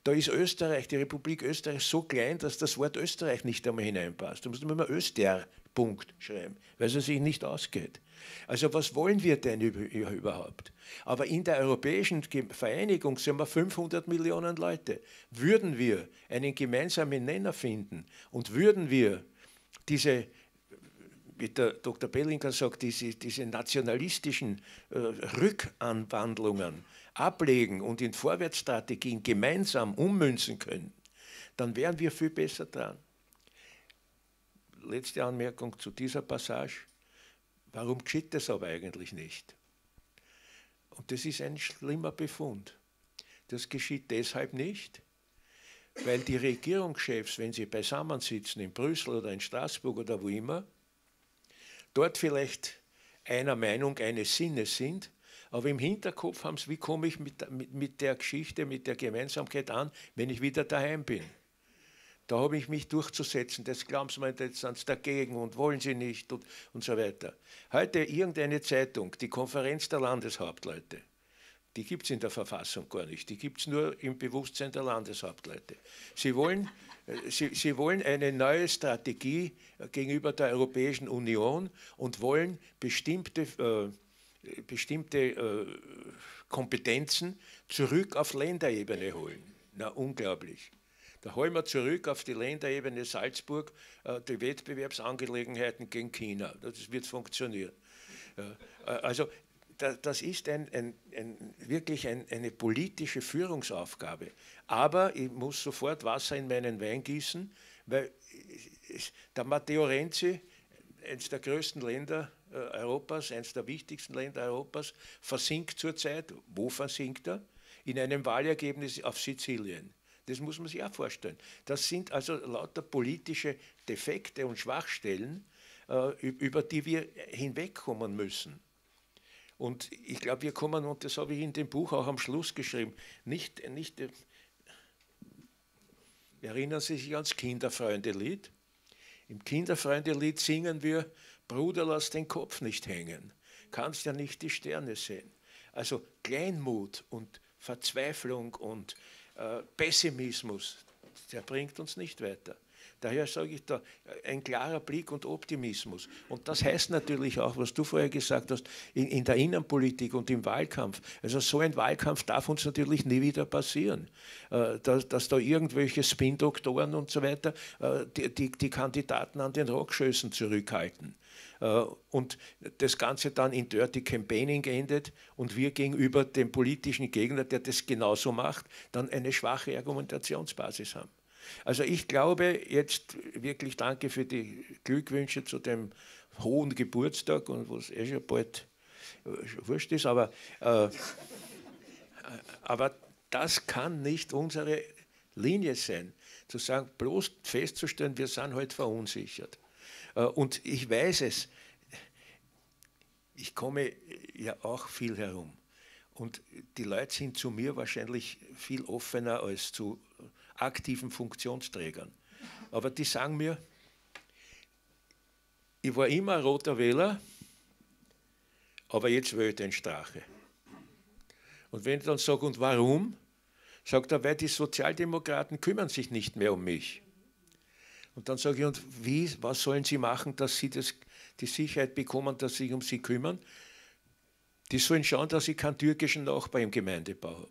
da ist Österreich, die Republik Österreich, so klein, dass das Wort Österreich nicht einmal hineinpasst. Da muss man immer Öster-Punkt schreiben, weil es sich nicht ausgeht. Also was wollen wir denn überhaupt? Aber in der Europäischen Vereinigung sind wir 500 Millionen Leute. Würden wir einen gemeinsamen Nenner finden und würden wir diese, wie der Dr. Pelinka sagt, diese nationalistischen Rückanwandlungen ablegen und in Vorwärtsstrategien gemeinsam ummünzen können, dann wären wir viel besser dran. Letzte Anmerkung zu dieser Passage. Warum geschieht das aber eigentlich nicht? Und das ist ein schlimmer Befund. Das geschieht deshalb nicht, weil die Regierungschefs, wenn sie beisammensitzen in Brüssel oder in Straßburg oder wo immer, dort vielleicht einer Meinung, eines Sinnes sind, aber im Hinterkopf haben sie, wie komme ich mit der Geschichte, mit der Gemeinsamkeit an, wenn ich wieder daheim bin. Da habe ich mich durchzusetzen, das glauben Sie mir, jetzt sind Sie dagegen und wollen Sie nicht und so weiter. Heute irgendeine Zeitung, die Konferenz der Landeshauptleute, die gibt es in der Verfassung gar nicht, die gibt es nur im Bewusstsein der Landeshauptleute. Sie wollen eine neue Strategie gegenüber der Europäischen Union und wollen bestimmte Kompetenzen zurück auf Länderebene holen. Na, unglaublich. Da holen wir zurück auf die Länderebene Salzburg die Wettbewerbsangelegenheiten gegen China. Das wird funktionieren. Also das ist wirklich eine politische Führungsaufgabe. Aber ich muss sofort Wasser in meinen Wein gießen, weil der Matteo Renzi, eines der größten Länder Europas, eines der wichtigsten Länder Europas, versinkt zurzeit. Wo versinkt er? In einem Wahlergebnis auf Sizilien. Das muss man sich auch vorstellen. Das sind also lauter politische Defekte und Schwachstellen, über die wir hinwegkommen müssen. Und ich glaube, wir kommen, und das habe ich in dem Buch auch am Schluss geschrieben, nicht erinnern Sie sich ans Kinderfreunde-Lied? Im Kinderfreunde-Lied singen wir, Bruder, lass den Kopf nicht hängen, kannst ja nicht die Sterne sehen. Also Kleinmut und Verzweiflung und Pessimismus, der bringt uns nicht weiter. Daher sage ich da, ein klarer Blick und Optimismus. Und das heißt natürlich auch, was du vorher gesagt hast, in der Innenpolitik und im Wahlkampf. Also so ein Wahlkampf darf uns natürlich nie wieder passieren. Dass da irgendwelche Spin-Doktoren und so weiter die Kandidaten an den Rockschößen zurückhalten. Und das Ganze dann in Dirty Campaigning endet und wir gegenüber dem politischen Gegner, der das genauso macht, dann eine schwache Argumentationsbasis haben. Also ich glaube, jetzt wirklich danke für die Glückwünsche zu dem hohen Geburtstag und was eh schon bald wurscht ist, aber das kann nicht unsere Linie sein, zu sagen, bloß festzustellen, wir sind halt verunsichert. Und ich weiß es, ich komme ja auch viel herum und die Leute sind zu mir wahrscheinlich viel offener als zu aktiven Funktionsträgern. Aber die sagen mir, ich war immer ein roter Wähler, aber jetzt wähle ich den Strache. Und wenn ich dann sage, und warum? Sagt er, weil die Sozialdemokraten kümmern sich nicht mehr um mich. Und dann sage ich, und was sollen sie machen, dass sie die Sicherheit bekommen, dass sie sich um sie kümmern? Die sollen schauen, dass ich keinen türkischen Nachbar im Gemeindebau habe.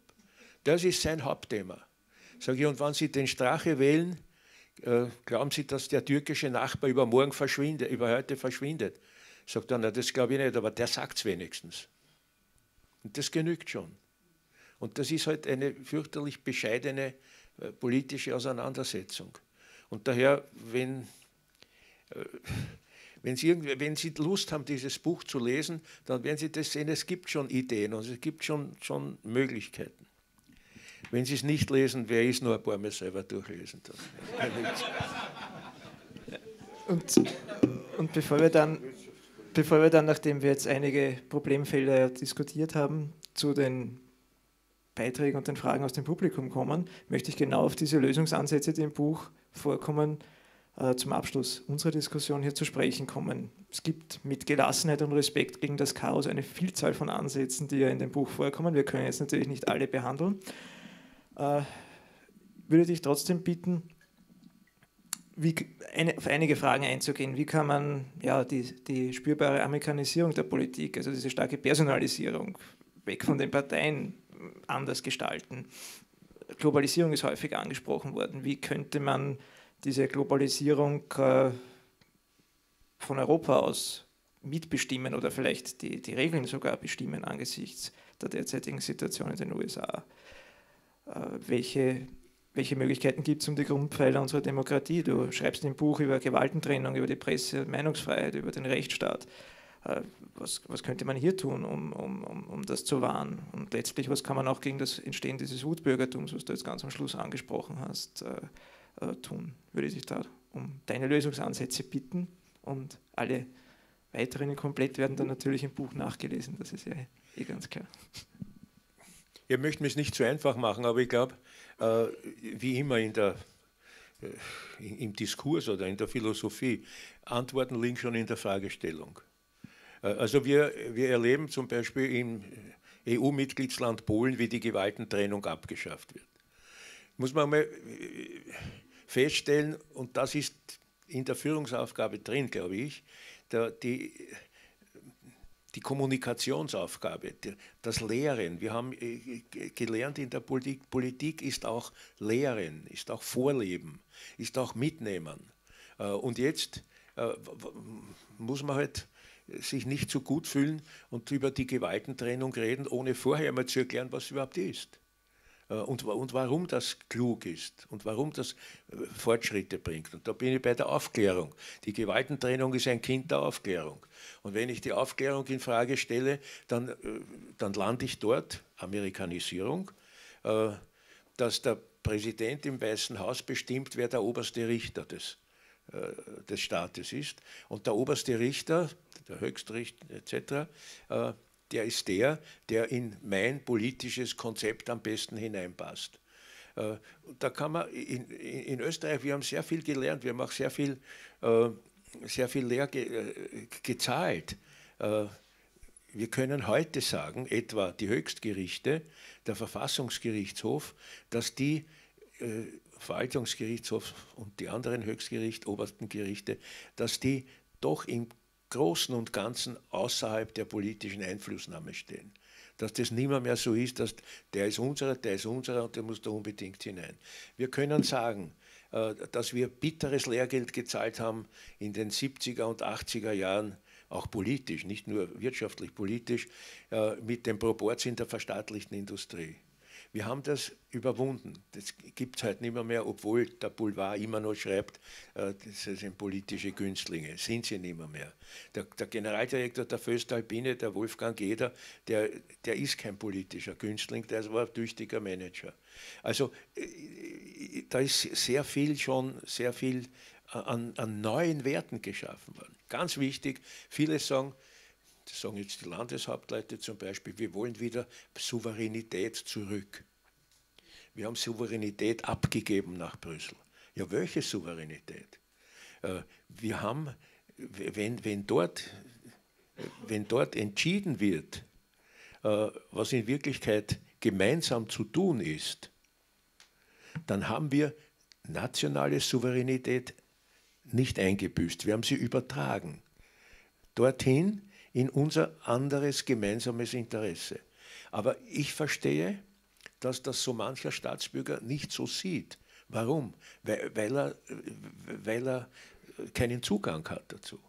Das ist sein Hauptthema. Sage ich, und wenn Sie den Strache wählen, glauben Sie, dass der türkische Nachbar über heute verschwindet? Sagt er, na, das glaube ich nicht, aber der sagt es wenigstens. Und das genügt schon. Und das ist halt eine fürchterlich bescheidene politische Auseinandersetzung. Und daher, wenn Sie Lust haben, dieses Buch zu lesen, dann werden Sie das sehen, es gibt schon Ideen und es gibt schon Möglichkeiten. Wenn Sie es nicht lesen, wer ist nur ein paar Mal selber durchlesen? Und bevor wir dann, nachdem wir jetzt einige Problemfelder diskutiert haben, zu den Beiträgen und den Fragen aus dem Publikum kommen, möchte ich genau auf diese Lösungsansätze, die im Buch vorkommen, zum Abschluss unserer Diskussion hier zu sprechen kommen. Es gibt mit Gelassenheit und Respekt gegen das Chaos eine Vielzahl von Ansätzen, die ja in dem Buch vorkommen. Wir können jetzt natürlich nicht alle behandeln. Ich würde dich trotzdem bitten, auf einige Fragen einzugehen. Wie kann man ja, die spürbare Amerikanisierung der Politik, also diese starke Personalisierung, weg von den Parteien anders gestalten? Globalisierung ist häufig angesprochen worden. Wie könnte man diese Globalisierung von Europa aus mitbestimmen oder vielleicht die Regeln sogar bestimmen angesichts der derzeitigen Situation in den USA? Welche Möglichkeiten gibt es, um die Grundpfeiler unserer Demokratie? Du schreibst im Buch über Gewaltentrennung, über die Presse- und Meinungsfreiheit, über den Rechtsstaat. Was könnte man hier tun, um das zu wahren? Und letztlich, was kann man auch gegen das Entstehen dieses Wutbürgertums, was du jetzt ganz am Schluss angesprochen hast, tun? Würde ich dich da um deine Lösungsansätze bitten. Und alle weiteren komplett werden dann natürlich im Buch nachgelesen, das ist ja eh ganz klar. Ihr möchtet mir es nicht so einfach machen, aber ich glaube, wie immer im Diskurs oder in der Philosophie, Antworten liegen schon in der Fragestellung. Also wir erleben zum Beispiel im EU-Mitgliedsland Polen, wie die Gewaltentrennung abgeschafft wird. Muss man mal feststellen, und das ist in der Führungsaufgabe drin, glaube ich, die Kommunikationsaufgabe, das Lehren. Wir haben gelernt, in der Politik ist auch Lehren, ist auch Vorleben, ist auch Mitnehmen. Und jetzt muss man halt sich nicht so gut fühlen und über die Gewaltentrennung reden, ohne vorher mal zu erklären, was überhaupt ist. Und warum das klug ist und warum das Fortschritte bringt. Und da bin ich bei der Aufklärung. Die Gewaltentrennung ist ein Kind der Aufklärung. Und wenn ich die Aufklärung in Frage stelle, dann lande ich dort, Amerikanisierung, dass der Präsident im Weißen Haus bestimmt, wer der oberste Richter des des Staates ist. Und der oberste Richter, der Höchstrichter etc., der ist der in mein politisches Konzept am besten hineinpasst. Da kann man in Österreich, wir haben sehr viel gelernt, wir haben auch sehr viel gezahlt. Wir können heute sagen, etwa die Höchstgerichte, der Verfassungsgerichtshof, dass die Verwaltungsgerichtshof und die anderen Höchstgerichte, obersten Gerichte, dass die doch im Großen und Ganzen außerhalb der politischen Einflussnahme stehen. Dass das nimmer mehr so ist, dass der ist unserer und der muss da unbedingt hinein. Wir können sagen, dass wir bitteres Lehrgeld gezahlt haben in den 70er und 80er Jahren, auch politisch, nicht nur wirtschaftlich, politisch, mit dem Proporz in der verstaatlichten Industrie. Wir haben das überwunden. Das gibt es halt nicht mehr, obwohl der Boulevard immer noch schreibt, das sind politische Günstlinge. Sind sie nicht mehr. Der Generaldirektor der Föstalpine, der Wolfgang Geder, der ist kein politischer Günstling, der war ein tüchtiger Manager. Also da ist sehr viel an neuen Werten geschaffen worden. Ganz wichtig, viele sagen, das sagen jetzt die Landeshauptleute zum Beispiel, wir wollen wieder Souveränität zurück. Wir haben Souveränität abgegeben nach Brüssel. Ja, welche Souveränität? Wir haben, wenn dort entschieden wird, was in Wirklichkeit gemeinsam zu tun ist, dann haben wir nationale Souveränität nicht eingebüßt. Wir haben sie übertragen. Dorthin, in unser anderes gemeinsames Interesse. Aber ich verstehe, dass das so mancher Staatsbürger nicht so sieht. Warum? Weil er keinen Zugang hat dazu.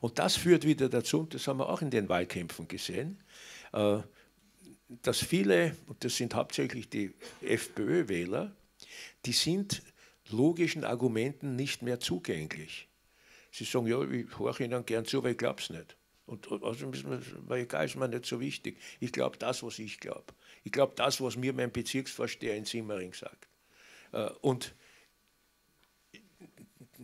Und das führt wieder dazu, und das haben wir auch in den Wahlkämpfen gesehen, dass viele, und das sind hauptsächlich die FPÖ-Wähler, die sind logischen Argumenten nicht mehr zugänglich. Sie sagen, ja, ich höre Ihnen gern zu, weil ich glaube es nicht. Und also war egal, ist mir nicht so wichtig. Ich glaube das, was ich glaube. Ich glaube das, was mir mein Bezirksvorsteher in Simmering sagt. Und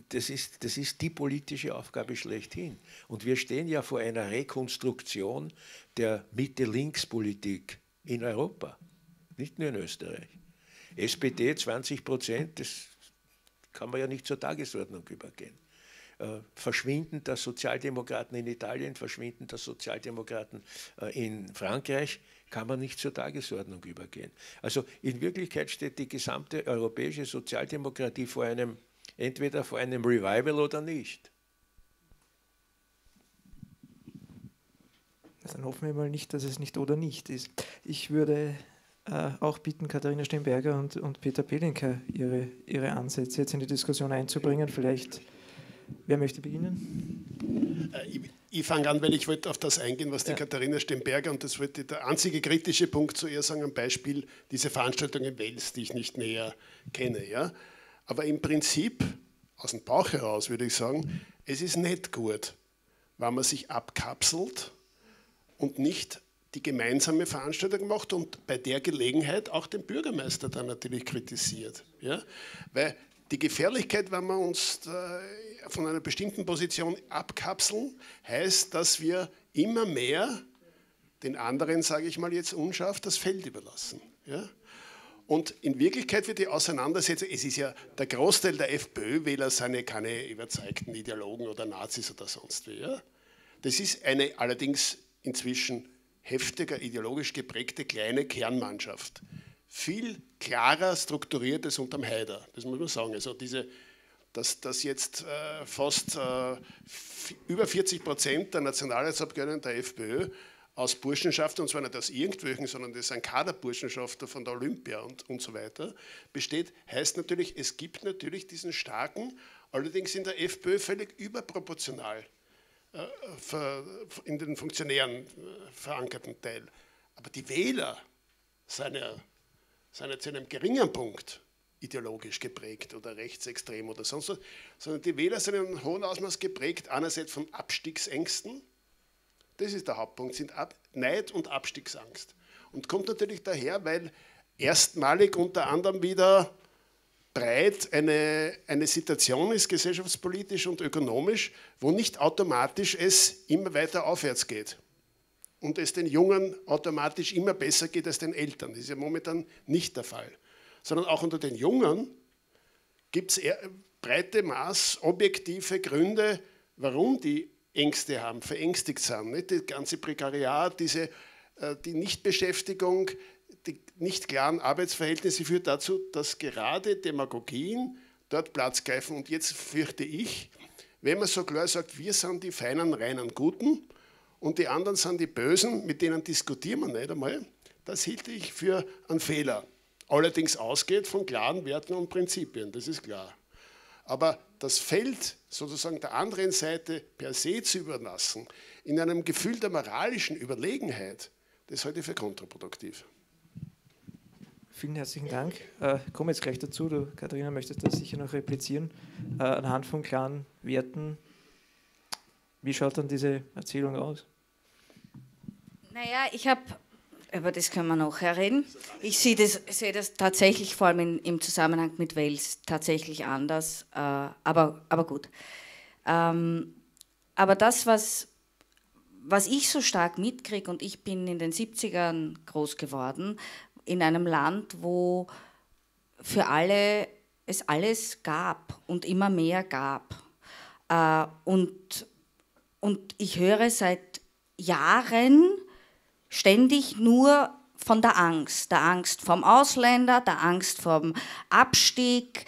das ist die politische Aufgabe schlechthin. Und wir stehen ja vor einer Rekonstruktion der Mitte-Links-Politik in Europa, nicht nur in Österreich. SPD 20%, das kann man ja nicht zur Tagesordnung übergehen. Verschwinden der Sozialdemokraten in Italien, Verschwinden der Sozialdemokraten in Frankreich, kann man nicht zur Tagesordnung übergehen. Also in Wirklichkeit steht die gesamte europäische Sozialdemokratie entweder vor einem Revival oder nicht. Dann hoffen wir mal nicht, dass es nicht oder nicht ist. Ich würde auch bitten, Katharina Stemberger und Peter Pelinka ihre Ansätze jetzt in die Diskussion einzubringen, vielleicht... Wer möchte beginnen? Ich fange an, weil ich wollte auf das eingehen, was die Katharina Stemberger, und das wollte der einzige kritische Punkt zu ihr sagen, am Beispiel diese Veranstaltung in Wels, die ich nicht näher kenne. Ja? Aber im Prinzip, aus dem Bauch heraus würde ich sagen, es ist nicht gut, wenn man sich abkapselt und nicht die gemeinsame Veranstaltung macht und bei der Gelegenheit auch den Bürgermeister dann natürlich kritisiert. Ja? Weil die Gefährlichkeit, wenn wir uns von einer bestimmten Position abkapseln, heißt, dass wir immer mehr den anderen, sage ich mal jetzt unscharf, das Feld überlassen. Ja? Und in Wirklichkeit wird die Auseinandersetzung, es ist ja der Großteil der FPÖ-Wähler sind ja keine überzeugten Ideologen oder Nazis oder sonst wie. Ja? Das ist eine allerdings inzwischen heftiger, ideologisch geprägte kleine Kernmannschaft. Viel klarer strukturiert ist unterm Haider, das muss man sagen. Also dass jetzt fast über 40% der Nationalratsabgeordneten der FPÖ aus Burschenschaften, und zwar nicht aus irgendwelchen, sondern das sind Kaderburschenschaften von der Olympia und so weiter, besteht, heißt natürlich, es gibt natürlich diesen starken, allerdings in der FPÖ völlig überproportional in den Funktionären verankerten Teil. Aber die Wähler sind ja zu einem geringen Punkt ideologisch geprägt oder rechtsextrem oder sonst was, sondern die Wähler sind in einem hohen Ausmaß geprägt, einerseits von Abstiegsängsten, das ist der Hauptpunkt, sind Neid und Abstiegsangst. Und kommt natürlich daher, weil erstmalig unter anderem wieder breit eine Situation ist, gesellschaftspolitisch und ökonomisch, wo nicht automatisch es immer weiter aufwärts geht und es den Jungen automatisch immer besser geht als den Eltern. Das ist ja momentan nicht der Fall. Sondern auch unter den Jungen gibt es breite Maß, objektive Gründe, warum die Ängste haben, verängstigt sind. Nicht? Das ganze Prekariat, die Nichtbeschäftigung, die nicht klaren Arbeitsverhältnisse führt dazu, dass gerade Demagogien dort Platz greifen. Und jetzt fürchte ich, wenn man so klar sagt, wir sind die feinen, reinen Guten und die anderen sind die Bösen, mit denen diskutieren wir nicht einmal, das hielte ich für einen Fehler. Allerdings ausgeht von klaren Werten und Prinzipien, das ist klar. Aber das Feld sozusagen der anderen Seite per se zu überlassen, in einem Gefühl der moralischen Überlegenheit, das halte ich für kontraproduktiv. Vielen herzlichen Dank. Ich komme jetzt gleich dazu. Du, Katharina, möchtest das sicher noch replizieren. Anhand von klaren Werten, wie schaut dann diese Erzählung aus? Naja, ich habe, über das können wir nachher reden. Ich sehe das tatsächlich vor allem im Zusammenhang mit Wales tatsächlich anders, aber gut. Aber das, was ich so stark mitkriege, und ich bin in den 70ern groß geworden, in einem Land, wo für alle es alles gab und immer mehr gab. Und ich höre seit Jahren ständig nur von der Angst vom Ausländer, der Angst vom Abstieg.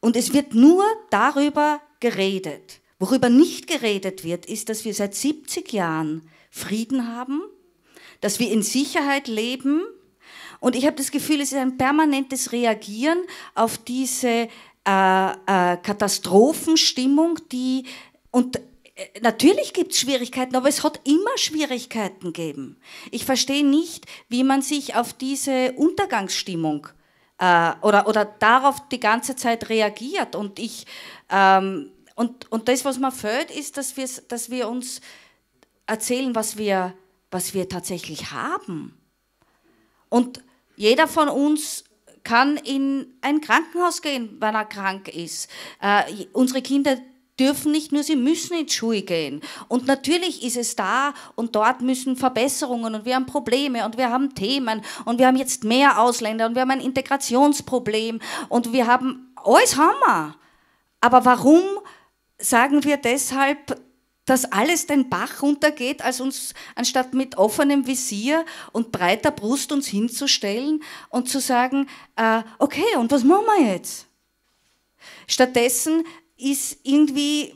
Und es wird nur darüber geredet. Worüber nicht geredet wird, ist, dass wir seit 70 Jahren Frieden haben, dass wir in Sicherheit leben. Und ich habe das Gefühl, es ist ein permanentes Reagieren auf diese Katastrophenstimmung, und natürlich gibt es Schwierigkeiten, aber es hat immer Schwierigkeiten gegeben. Ich verstehe nicht, wie man sich auf diese Untergangsstimmung oder darauf die ganze Zeit reagiert. Und das, was mir fehlt, ist, dass wir uns erzählen, was wir tatsächlich haben. Und jeder von uns kann in ein Krankenhaus gehen, wenn er krank ist. Unsere Kinder dürfen nicht nur, sie müssen in die Schule gehen. Und natürlich ist es da und dort müssen Verbesserungen und wir haben Probleme und wir haben Themen und wir haben jetzt mehr Ausländer und wir haben ein Integrationsproblem und wir haben, alles haben wir. Aber warum sagen wir deshalb, dass alles den Bach runtergeht, als uns anstatt mit offenem Visier und breiter Brust uns hinzustellen und zu sagen, okay, und was machen wir jetzt? Stattdessen ist irgendwie,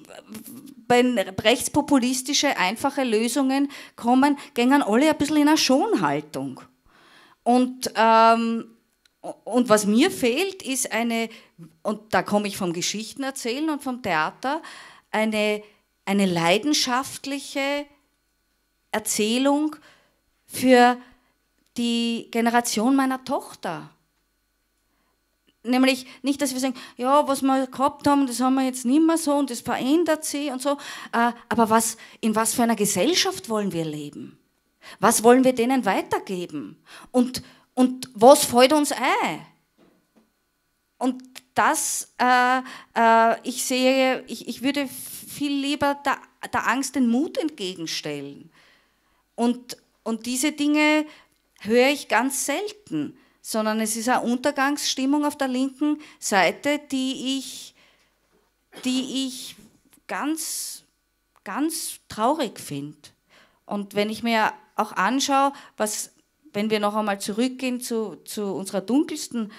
wenn rechtspopulistische, einfache Lösungen kommen, gängen alle ein bisschen in eine Schonhaltung. Und was mir fehlt, ist eine, und da komme ich vom Geschichtenerzählen und vom Theater, eine leidenschaftliche Erzählung für die Generation meiner Tochter. Nämlich nicht, dass wir sagen, ja, was wir gehabt haben, das haben wir jetzt nicht mehr so und das verändert sich und so, aber in was für einer Gesellschaft wollen wir leben? Was wollen wir denen weitergeben? Und was fällt uns ein? Und das, ich sehe, ich würde viel lieber der Angst den Mut entgegenstellen. Und diese Dinge höre ich ganz selten, sondern es ist eine Untergangsstimmung auf der linken Seite, die ich ganz, ganz traurig finde. Und wenn ich mir auch anschaue, wenn wir noch einmal zurückgehen zu unserer dunkelsten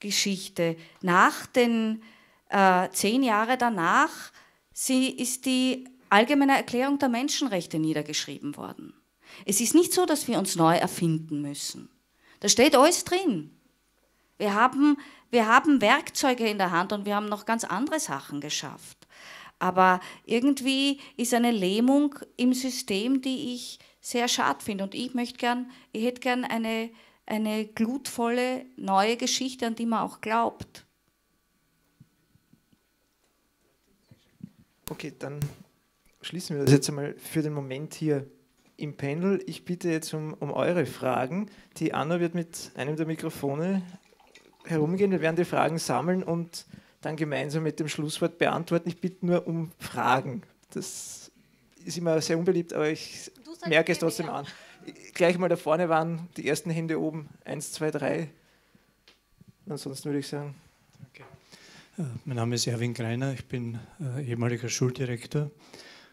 Geschichte, nach den 10 Jahren danach ist die Allgemeine Erklärung der Menschenrechte niedergeschrieben worden. Es ist nicht so, dass wir uns neu erfinden müssen. Da steht alles drin. Wir haben Werkzeuge in der Hand und wir haben noch ganz andere Sachen geschafft. Aber irgendwie ist eine Lähmung im System, die ich sehr schade finde. Und ich hätte gern eine glutvolle, neue Geschichte, an die man auch glaubt. Okay, dann schließen wir das jetzt einmal für den Moment hier im Panel. Ich bitte jetzt um eure Fragen. Die Anna wird mit einem der Mikrofone herumgehen. Wir werden die Fragen sammeln und dann gemeinsam mit dem Schlusswort beantworten. Ich bitte nur um Fragen. Das ist immer sehr unbeliebt, aber ich merke es trotzdem an. Gleich mal da vorne waren die ersten Hände oben. 1, 2, 3. Ansonsten würde ich sagen. Danke. Mein Name ist Erwin Greiner. Ich bin ehemaliger Schuldirektor.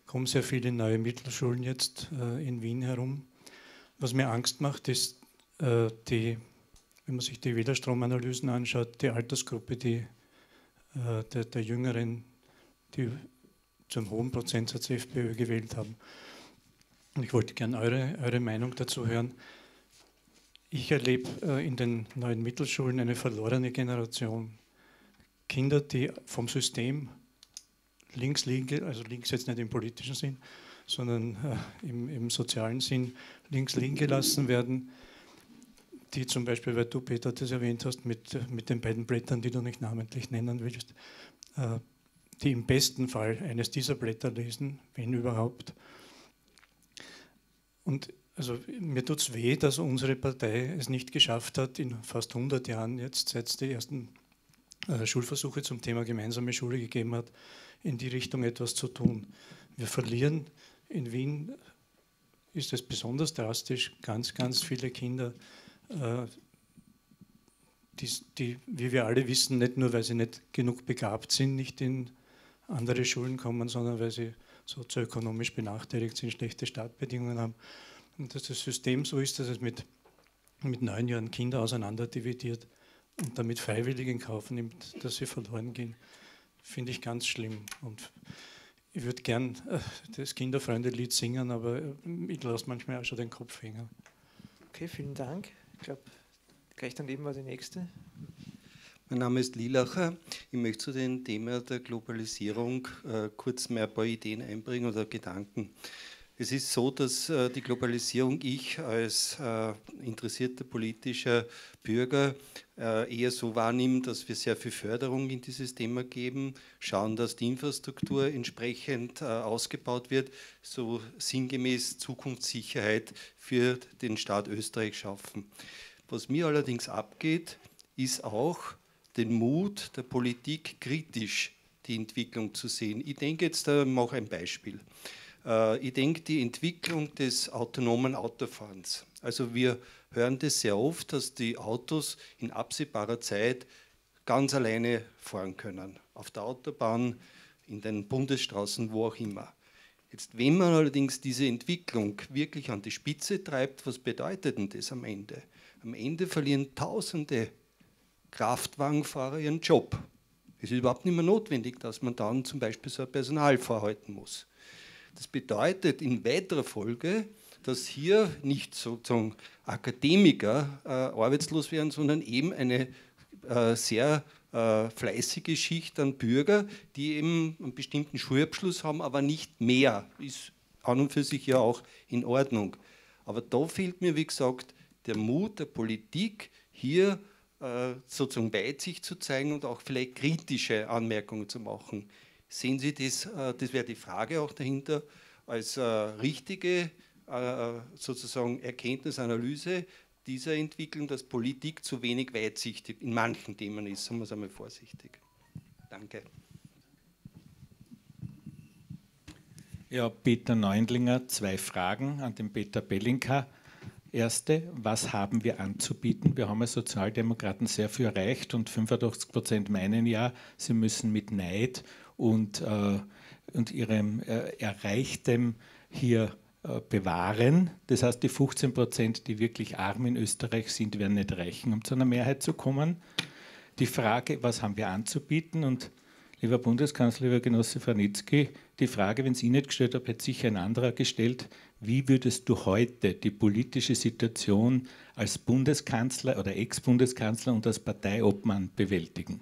Kommen sehr viele neue Mittelschulen jetzt in Wien herum. Was mir Angst macht, ist, wenn man sich die Wählerstromanalysen anschaut, die Altersgruppe, der Jüngeren, die zum hohen Prozentsatz FPÖ gewählt haben. Und ich wollte gerne eure Meinung dazu hören. Ich erlebe in den neuen Mittelschulen eine verlorene Generation. Kinder, die vom System links liegen, also links jetzt nicht im politischen Sinn, sondern im sozialen Sinn links liegen gelassen werden, die zum Beispiel, weil du, Peter, das erwähnt hast, mit den beiden Blättern, die du nicht namentlich nennen willst, die im besten Fall eines dieser Blätter lesen, wenn überhaupt. Und also mir tut es weh, dass unsere Partei es nicht geschafft hat, in fast 100 Jahren jetzt, seit es die ersten Schulversuche zum Thema gemeinsame Schule gegeben hat, in die Richtung etwas zu tun. Wir verlieren in Wien, ist es besonders drastisch, ganz, ganz viele Kinder, die, wie wir alle wissen, nicht nur, weil sie nicht genug begabt sind, nicht in andere Schulen kommen, sondern weil sie sozioökonomisch benachteiligt sind, schlechte Startbedingungen haben. Und dass das System so ist, dass es mit 9 Jahren Kinder auseinanderdividiert und damit freiwillig in Kauf nimmt, dass sie verloren gehen, finde ich ganz schlimm. Und ich würde gern das Kinderfreunde-Lied singen, aber ich lasse manchmal auch schon den Kopf hängen. Okay, vielen Dank. Ich glaube, gleich daneben war die nächste. Mein Name ist Lilacher. Ich möchte zu dem Thema der Globalisierung kurz mal ein paar Ideen einbringen oder Gedanken. Es ist so, dass die Globalisierung, ich als interessierter politischer Bürger, eher so wahrnehme, dass wir sehr viel Förderung in dieses Thema geben, schauen, dass die Infrastruktur entsprechend ausgebaut wird, so sinngemäß Zukunftssicherheit für den Staat Österreich schaffen. Was mir allerdings abgeht, ist auch den Mut der Politik, kritisch die Entwicklung zu sehen. Ich denke jetzt, da mache ich ein Beispiel. Ich denke, die Entwicklung des autonomen Autofahrens. Also wir hören das sehr oft, dass die Autos in absehbarer Zeit ganz alleine fahren können. Auf der Autobahn, in den Bundesstraßen, wo auch immer. Jetzt, wenn man allerdings diese Entwicklung wirklich an die Spitze treibt, was bedeutet denn das am Ende? Am Ende verlieren Tausende Kraftwagenfahrer ihren Job. Es ist überhaupt nicht mehr notwendig, dass man dann zum Beispiel so ein Personalfahrer halten muss. Das bedeutet in weiterer Folge, dass hier nicht sozusagen Akademiker arbeitslos werden, sondern eben eine sehr fleißige Schicht an Bürger, die eben einen bestimmten Schulabschluss haben, aber nicht mehr. Ist an und für sich ja auch in Ordnung. Aber da fehlt mir, wie gesagt, der Mut der Politik, hier sozusagen Weitsicht zu zeigen und auch vielleicht kritische Anmerkungen zu machen. Sehen Sie das, das wäre die Frage auch dahinter, als richtige sozusagen Erkenntnisanalyse dieser Entwicklung, dass Politik zu wenig weitsichtig in manchen Themen ist, sagen wir es einmal vorsichtig. Danke. Ja, Peter Neundlinger, 2 Fragen an den Peter Pelinka. Erste, was haben wir anzubieten? Wir haben als Sozialdemokraten sehr viel erreicht und 85% meinen ja, sie müssen mit Neid und ihrem Erreichtem hier bewahren. Das heißt, die 15%, die wirklich arm in Österreich sind, werden nicht reichen, um zu einer Mehrheit zu kommen. Die Frage, was haben wir anzubieten? Und lieber Bundeskanzler, lieber Genosse Vranitzky, die Frage, wenn es Ihnen nicht gestellt habe, hätte sicher ein anderer gestellt. Wie würdest du heute die politische Situation als Bundeskanzler oder Ex-Bundeskanzler und als Parteiobmann bewältigen?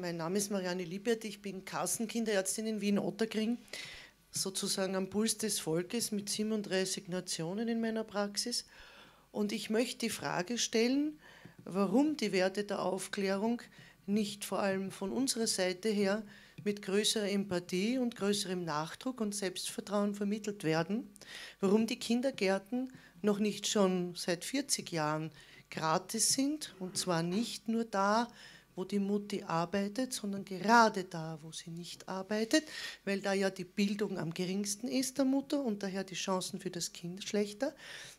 Mein Name ist Marianne Liebert, ich bin Kassenkinderärztin in Wien-Otterkring, sozusagen am Puls des Volkes mit 37 Nationen in meiner Praxis. Und ich möchte die Frage stellen, warum die Werte der Aufklärung nicht vor allem von unserer Seite her mit größerer Empathie und größerem Nachdruck und Selbstvertrauen vermittelt werden, warum die Kindergärten noch nicht schon seit 40 Jahren gratis sind, und zwar nicht nur da, wo die Mutti arbeitet, sondern gerade da, wo sie nicht arbeitet, weil da ja die Bildung am geringsten ist der Mutter und daher die Chancen für das Kind schlechter,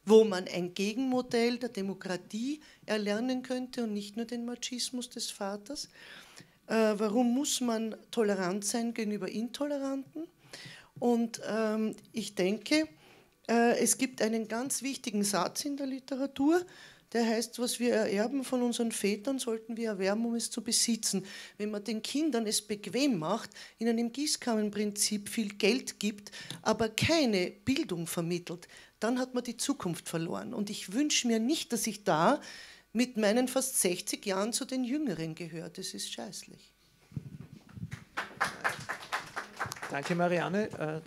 wo man ein Gegenmodell der Demokratie erlernen könnte und nicht nur den Machismus des Vaters. Warum muss man tolerant sein gegenüber Intoleranten? Und ich denke, es gibt einen ganz wichtigen Satz in der Literatur, der heißt, was wir ererben von unseren Vätern, sollten wir erwerben, um es zu besitzen. Wenn man den Kindern es bequem macht, in einem Gießkannenprinzip viel Geld gibt, aber keine Bildung vermittelt, dann hat man die Zukunft verloren. Und ich wünsche mir nicht, dass ich da mit meinen fast 60 Jahren zu den Jüngeren gehöre. Das ist scheißlich. Danke, Marianne. Der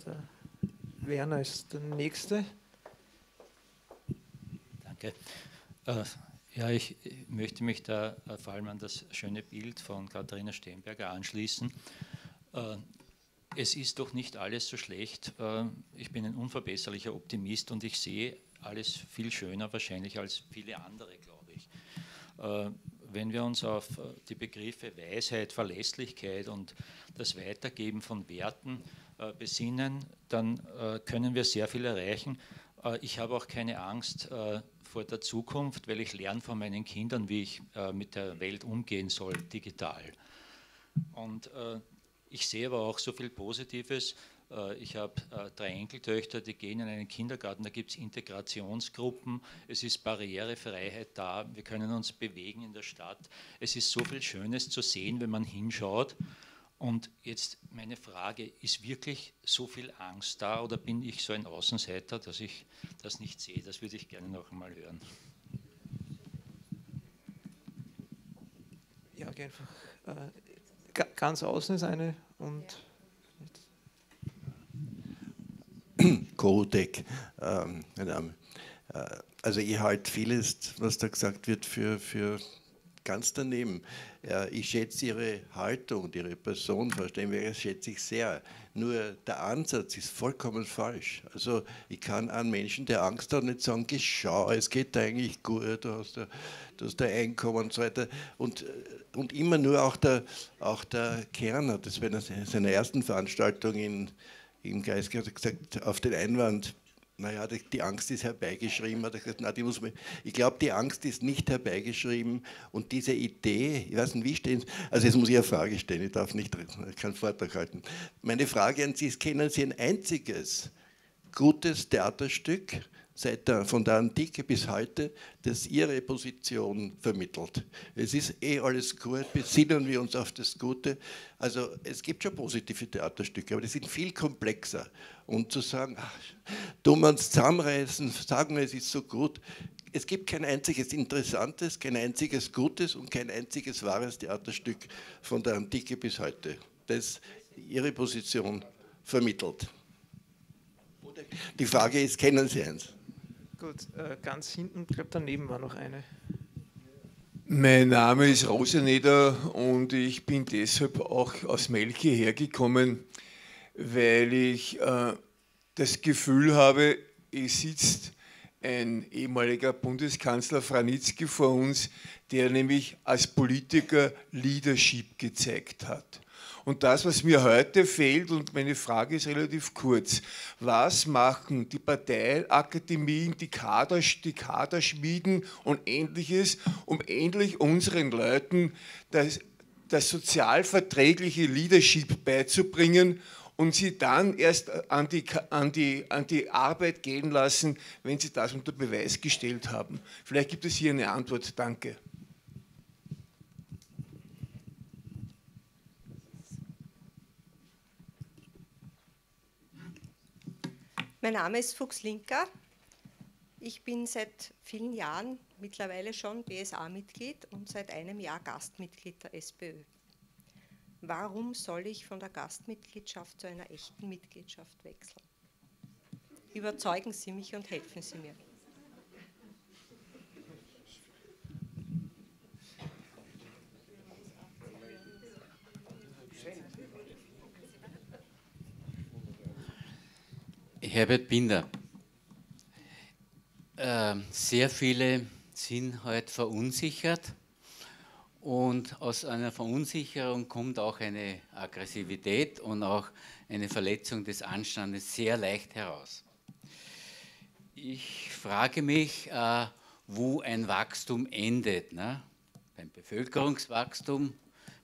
Werner ist der Nächste. Danke. Ja, ich möchte mich da vor allem an das schöne Bild von Katharina Stemberger anschließen. Es ist doch nicht alles so schlecht. Ich bin ein unverbesserlicher Optimist und ich sehe alles viel schöner wahrscheinlich als viele andere, glaube ich. Wenn wir uns auf die Begriffe Weisheit, Verlässlichkeit und das Weitergeben von Werten besinnen, dann können wir sehr viel erreichen. Ich habe auch keine Angst vor der Zukunft, weil ich lerne von meinen Kindern, wie ich mit der Welt umgehen soll, digital. Und ich sehe aber auch so viel Positives. Ich habe 3 Enkeltöchter, die gehen in einen Kindergarten, da gibt es Integrationsgruppen, es ist Barrierefreiheit da, wir können uns bewegen in der Stadt. Es ist so viel Schönes zu sehen, wenn man hinschaut. Und jetzt meine Frage, ist wirklich so viel Angst da oder bin ich so ein Außenseiter, dass ich das nicht sehe? Das würde ich gerne noch einmal hören. Ja, einfach ganz außen ist eine und... Ja. Kodec, mein Name. Also ich halte vieles, was da gesagt wird, für ganz daneben. Ich schätze Ihre Haltung und Ihre Person, verstehen wir, schätze ich sehr. Nur der Ansatz ist vollkommen falsch. Also ich kann einem Menschen, der Angst hat, nicht sagen, schau, es geht dir eigentlich gut, du hast ein Einkommen und so weiter. Und immer nur auch der Kern hat das bei seiner ersten Veranstaltung im Geist gesagt, auf den Einwand, naja, die Angst ist herbeigeschrieben, hat er gesagt, na, die muss man, ich glaube, die Angst ist nicht herbeigeschrieben und diese Idee, ich weiß nicht, wie stehen Sie, also jetzt muss ich eine Frage stellen, ich darf nicht, keinen Vortrag halten. Meine Frage an Sie ist, kennen Sie ein einziges gutes Theaterstück, von der Antike bis heute, das Ihre Position vermittelt? Es ist alles gut, besinnen wir uns auf das Gute. Also es gibt schon positive Theaterstücke, aber die sind viel komplexer. Und zu sagen, ach, tun wir uns zusammenreißen, sagen wir, es ist so gut. Es gibt kein einziges Interessantes, kein einziges Gutes und kein einziges wahres Theaterstück von der Antike bis heute, das Ihre Position vermittelt. Die Frage ist, kennen Sie eins? Gut, ganz hinten, ich glaube, daneben war noch eine. Mein Name ist Roseneder und ich bin deshalb auch aus Melke hergekommen, weil ich das Gefühl habe, es sitzt ein ehemaliger Bundeskanzler Vranitzky vor uns, der nämlich als Politiker Leadership gezeigt hat. Und das, was mir heute fehlt, und meine Frage ist relativ kurz, was machen die Parteiakademien, die Kaderschmieden und Ähnliches, um endlich unseren Leuten das sozialverträgliche Leadership beizubringen und sie dann erst an die Arbeit gehen lassen, wenn sie das unter Beweis gestellt haben? Vielleicht gibt es hier eine Antwort. Danke. Mein Name ist Fuchs Linker. Ich bin seit vielen Jahren mittlerweile schon BSA-Mitglied und seit einem Jahr Gastmitglied der SPÖ. Warum soll ich von der Gastmitgliedschaft zu einer echten Mitgliedschaft wechseln? Überzeugen Sie mich und helfen Sie mir. Herbert Binder. Sehr viele sind heute verunsichert und aus einer Verunsicherung kommt auch eine Aggressivität und auch eine Verletzung des Anstandes sehr leicht heraus. Ich frage mich, wo ein Wachstum endet, ne? Beim Bevölkerungswachstum,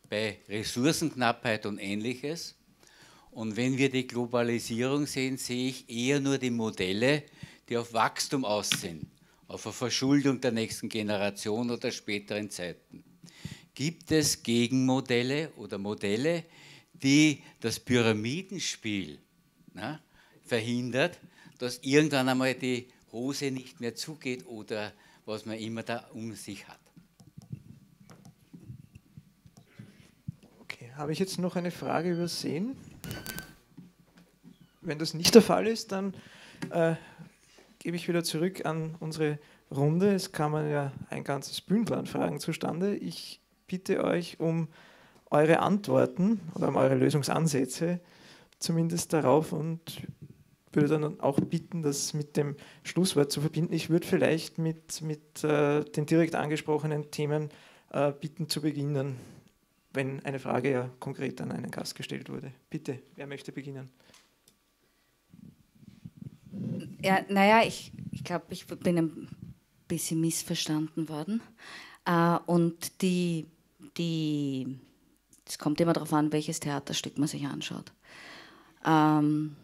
bei Ressourcenknappheit und Ähnliches. Und wenn wir die Globalisierung sehen, sehe ich eher nur die Modelle, die auf Wachstum aus sind, auf eine Verschuldung der nächsten Generation oder späteren Zeiten. Gibt es Gegenmodelle oder Modelle, die das Pyramidenspiel, ne, verhindert, dass irgendwann einmal die Hose nicht mehr zugeht oder was man immer da um sich hat? Okay, habe ich jetzt noch eine Frage übersehen? Wenn das nicht der Fall ist, dann gebe ich wieder zurück an unsere Runde. Es kamen ja ein ganzes Bündel an Fragen zustande. Ich bitte euch um eure Antworten oder um eure Lösungsansätze zumindest darauf und würde dann auch bitten, das mit dem Schlusswort zu verbinden. Ich würde vielleicht mit den direkt angesprochenen Themen bitten zu beginnen, wenn eine Frage ja konkret an einen Gast gestellt wurde. Bitte, wer möchte beginnen? Ja, naja, ich glaube, ich bin ein bisschen missverstanden worden. Und es kommt immer darauf an, welches Theaterstück man sich anschaut. Und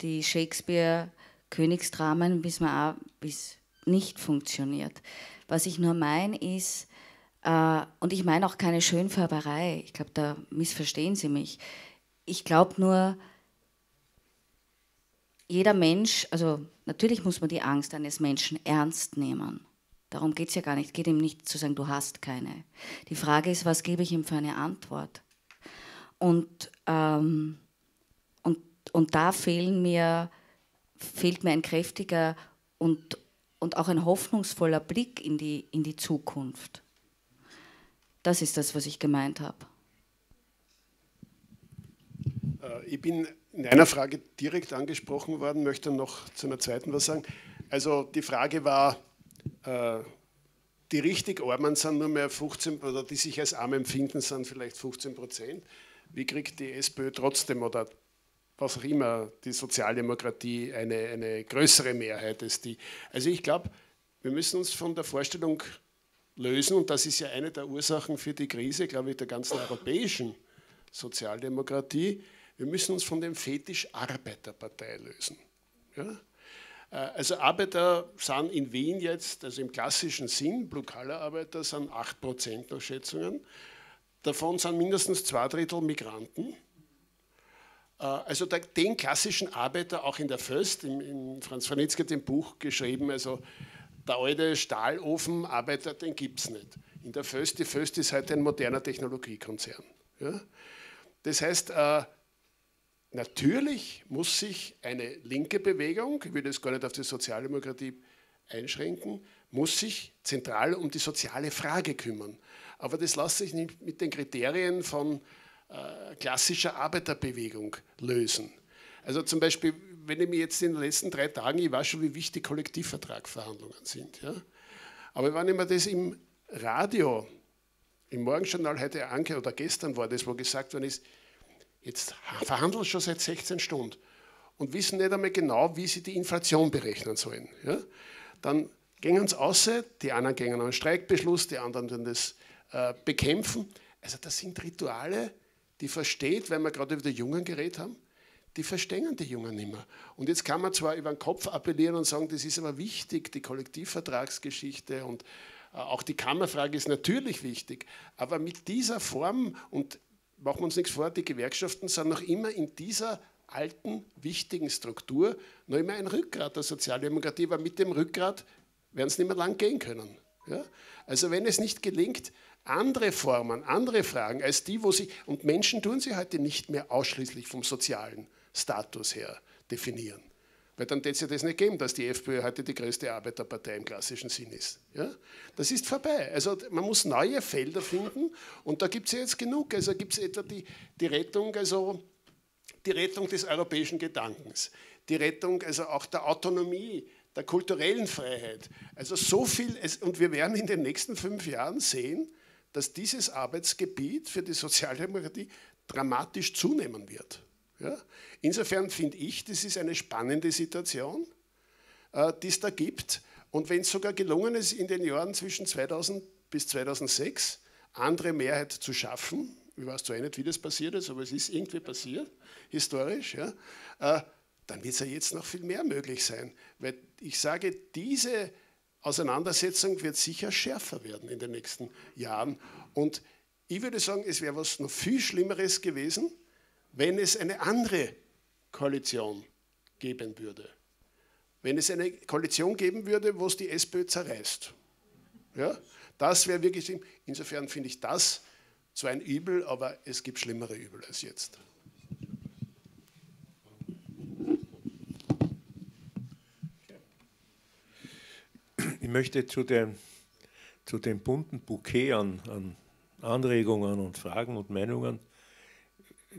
die Shakespeare-Königsdramen wissen wir auch, wie es nicht funktioniert. Was ich nur meine ist, und ich meine auch keine Schönfärberei, ich glaube, da missverstehen Sie mich. Ich glaube nur, jeder Mensch, also natürlich muss man die Angst eines Menschen ernst nehmen. Darum geht es ja gar nicht. Es geht ihm nicht zu sagen, du hast keine. Die Frage ist, was gebe ich ihm für eine Antwort? Und da fehlt mir ein kräftiger und auch ein hoffnungsvoller Blick in die Zukunft. Das ist das, was ich gemeint habe. Ich bin in einer Frage direkt angesprochen worden, möchte noch zu einer zweiten was sagen. Also die Frage war, die richtig Armen sind nur mehr 15%, oder die sich als arm empfinden, sind vielleicht 15%. Wie kriegt die SPÖ trotzdem oder was auch immer, die Sozialdemokratie, eine größere Mehrheit als die? Also ich glaube, wir müssen uns von der Vorstellung lösen, und das ist ja eine der Ursachen für die Krise, glaube ich, der ganzen europäischen Sozialdemokratie. Wir müssen uns von dem Fetisch Arbeiterpartei lösen. Ja? Also Arbeiter sind in Wien jetzt, also im klassischen Sinn, Blue-Collar-Arbeiter sind 8% nach Schätzungen. Davon sind mindestens 2/3 Migranten. Also den klassischen Arbeiter, auch in der Föst, in Franz Vranitzky hat im Buch geschrieben, also der alte Stahlofenarbeiter, den gibt es nicht. In der Föst, die Föst ist heute ein moderner Technologiekonzern. Ja? Das heißt, natürlich muss sich eine linke Bewegung, ich will das gar nicht auf die Sozialdemokratie einschränken, muss sich zentral um die soziale Frage kümmern. Aber das lässt sich nicht mit den Kriterien von klassischer Arbeiterbewegung lösen. Also zum Beispiel, wenn ich mir jetzt in den letzten 3 Tagen, ich weiß schon, wie wichtig Kollektivvertragsverhandlungen sind. Ja? Aber wenn ich mir das im Radio, im Morgenjournal heute angehört, oder gestern war das, wo gesagt worden ist, jetzt verhandeln schon seit 16 Stunden und wissen nicht einmal genau, wie sie die Inflation berechnen sollen. Ja? Dann gehen sie raus, die anderen gehen an einen Streikbeschluss, die anderen dann das bekämpfen. Also das sind Rituale, die versteht, weil wir gerade über die Jungen geredet haben, die verstehen die Jungen nicht mehr. Und jetzt kann man zwar über den Kopf appellieren und sagen, das ist aber wichtig, die Kollektivvertragsgeschichte und auch die Kammerfrage ist natürlich wichtig, aber mit dieser Form und machen wir uns nichts vor, die Gewerkschaften sind noch immer in dieser alten, wichtigen Struktur noch immer ein Rückgrat der Sozialdemokratie, aber mit dem Rückgrat werden sie nicht mehr lang gehen können. Ja? Also wenn es nicht gelingt, andere Formen, andere Fragen als die, wo sie, und Menschen tun sie heute nicht mehr ausschließlich vom sozialen Status her definieren. Weil dann hätte es ja das nicht geben, dass die FPÖ heute die größte Arbeiterpartei im klassischen Sinn ist. Ja? Das ist vorbei. Also man muss neue Felder finden und da gibt es ja jetzt genug. Also gibt es etwa die Rettung des europäischen Gedankens, die Rettung also auch der Autonomie, der kulturellen Freiheit. Also so viel, und wir werden in den nächsten 5 Jahren sehen, dass dieses Arbeitsgebiet für die Sozialdemokratie dramatisch zunehmen wird. Ja? Insofern finde ich, das ist eine spannende Situation, die es da gibt. Und wenn es sogar gelungen ist, in den Jahren zwischen 2000 bis 2006 andere Mehrheit zu schaffen, ich weiß zwar nicht, wie das passiert ist, aber es ist irgendwie passiert, historisch, ja, dann wird es ja jetzt noch viel mehr möglich sein. Weil ich sage, diese Auseinandersetzung wird sicher schärfer werden in den nächsten Jahren. Und ich würde sagen, es wäre was noch viel Schlimmeres gewesen, wenn es eine andere Koalition geben würde. Wenn es eine Koalition geben würde, wo es die SPÖ zerreißt. Ja? Das wäre wirklich schlimm. Insofern finde ich das zwar ein Übel, aber es gibt schlimmere Übel als jetzt. Ich möchte zu dem bunten Bouquet an Anregungen und Fragen und Meinungen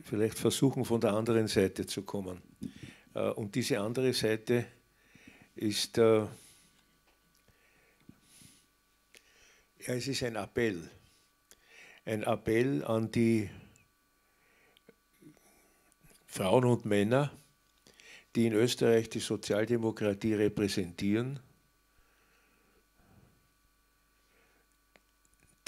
vielleicht versuchen, von der anderen Seite zu kommen. Und diese andere Seite ist, es ist ein Appell an die Frauen und Männer, die in Österreich die Sozialdemokratie repräsentieren,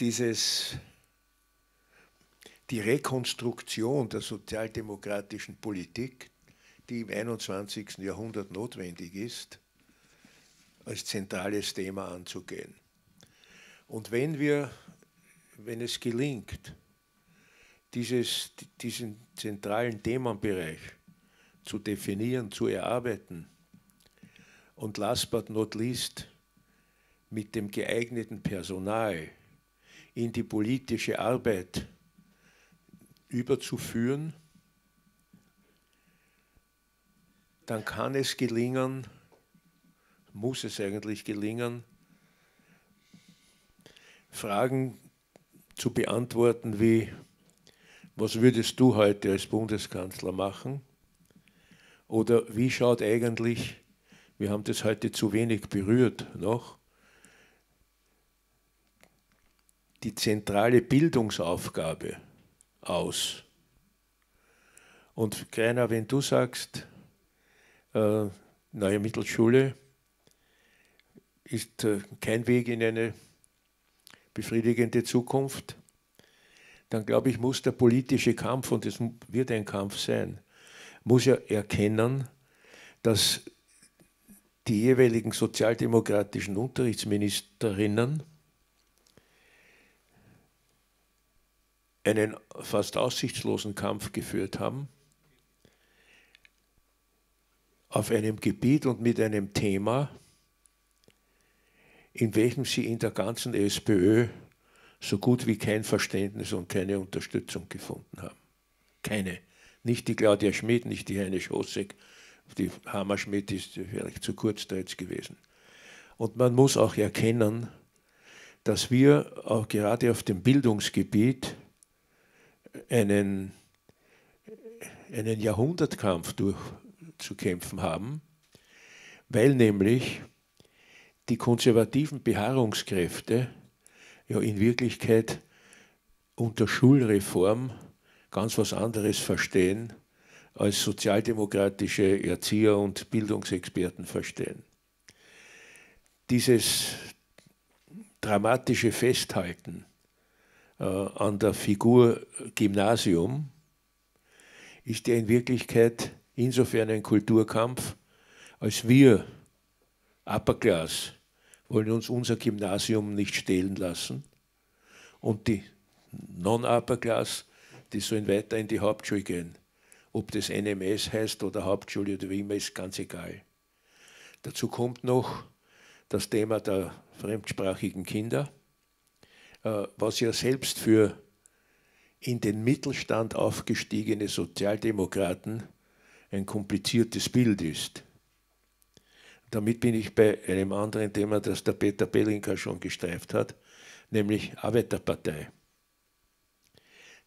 die Rekonstruktion der sozialdemokratischen Politik, die im 21. Jahrhundert notwendig ist, als zentrales Thema anzugehen. Und wenn es gelingt, diesen zentralen Themenbereich zu definieren, zu erarbeiten und last but not least mit dem geeigneten Personal in die politische Arbeit überzuführen, dann kann es gelingen, muss es eigentlich gelingen, Fragen zu beantworten wie, was würdest du heute als Bundeskanzler machen? Oder wie schaut eigentlich, wir haben das heute zu wenig berührt noch, die zentrale Bildungsaufgabe aus. Und Greiner, wenn du sagst, neue Mittelschule ist kein Weg in eine befriedigende Zukunft, dann glaube ich, muss der politische Kampf, und es wird ein Kampf sein, muss ja erkennen, dass die jeweiligen sozialdemokratischen Unterrichtsministerinnen einen fast aussichtslosen Kampf geführt haben, auf einem Gebiet und mit einem Thema, in welchem sie in der ganzen SPÖ so gut wie kein Verständnis und keine Unterstützung gefunden haben. Keine. Nicht die Claudia Schmidt, nicht die Heine Schosek, die Hammerschmidt ist vielleicht zu kurz da jetzt gewesen. Und man muss auch erkennen, dass wir auch gerade auf dem Bildungsgebiet einen Jahrhundertkampf durchzukämpfen haben, weil nämlich die konservativen Beharrungskräfte ja in Wirklichkeit unter Schulreform ganz was anderes verstehen, als sozialdemokratische Erzieher und Bildungsexperten verstehen. Dieses dramatische Festhalten an der Figur Gymnasium ist ja in Wirklichkeit insofern ein Kulturkampf, als wir Upper Class wollen uns unser Gymnasium nicht stehlen lassen und die Non-Upper Class, die sollen weiter in die Hauptschule gehen. Ob das NMS heißt oder Hauptschule oder wie immer, ist ganz egal. Dazu kommt noch das Thema der fremdsprachigen Kinder, was ja selbst für in den Mittelstand aufgestiegene Sozialdemokraten ein kompliziertes Bild ist. Damit bin ich bei einem anderen Thema, das der Peter Pelinka schon gestreift hat, nämlich Arbeiterpartei.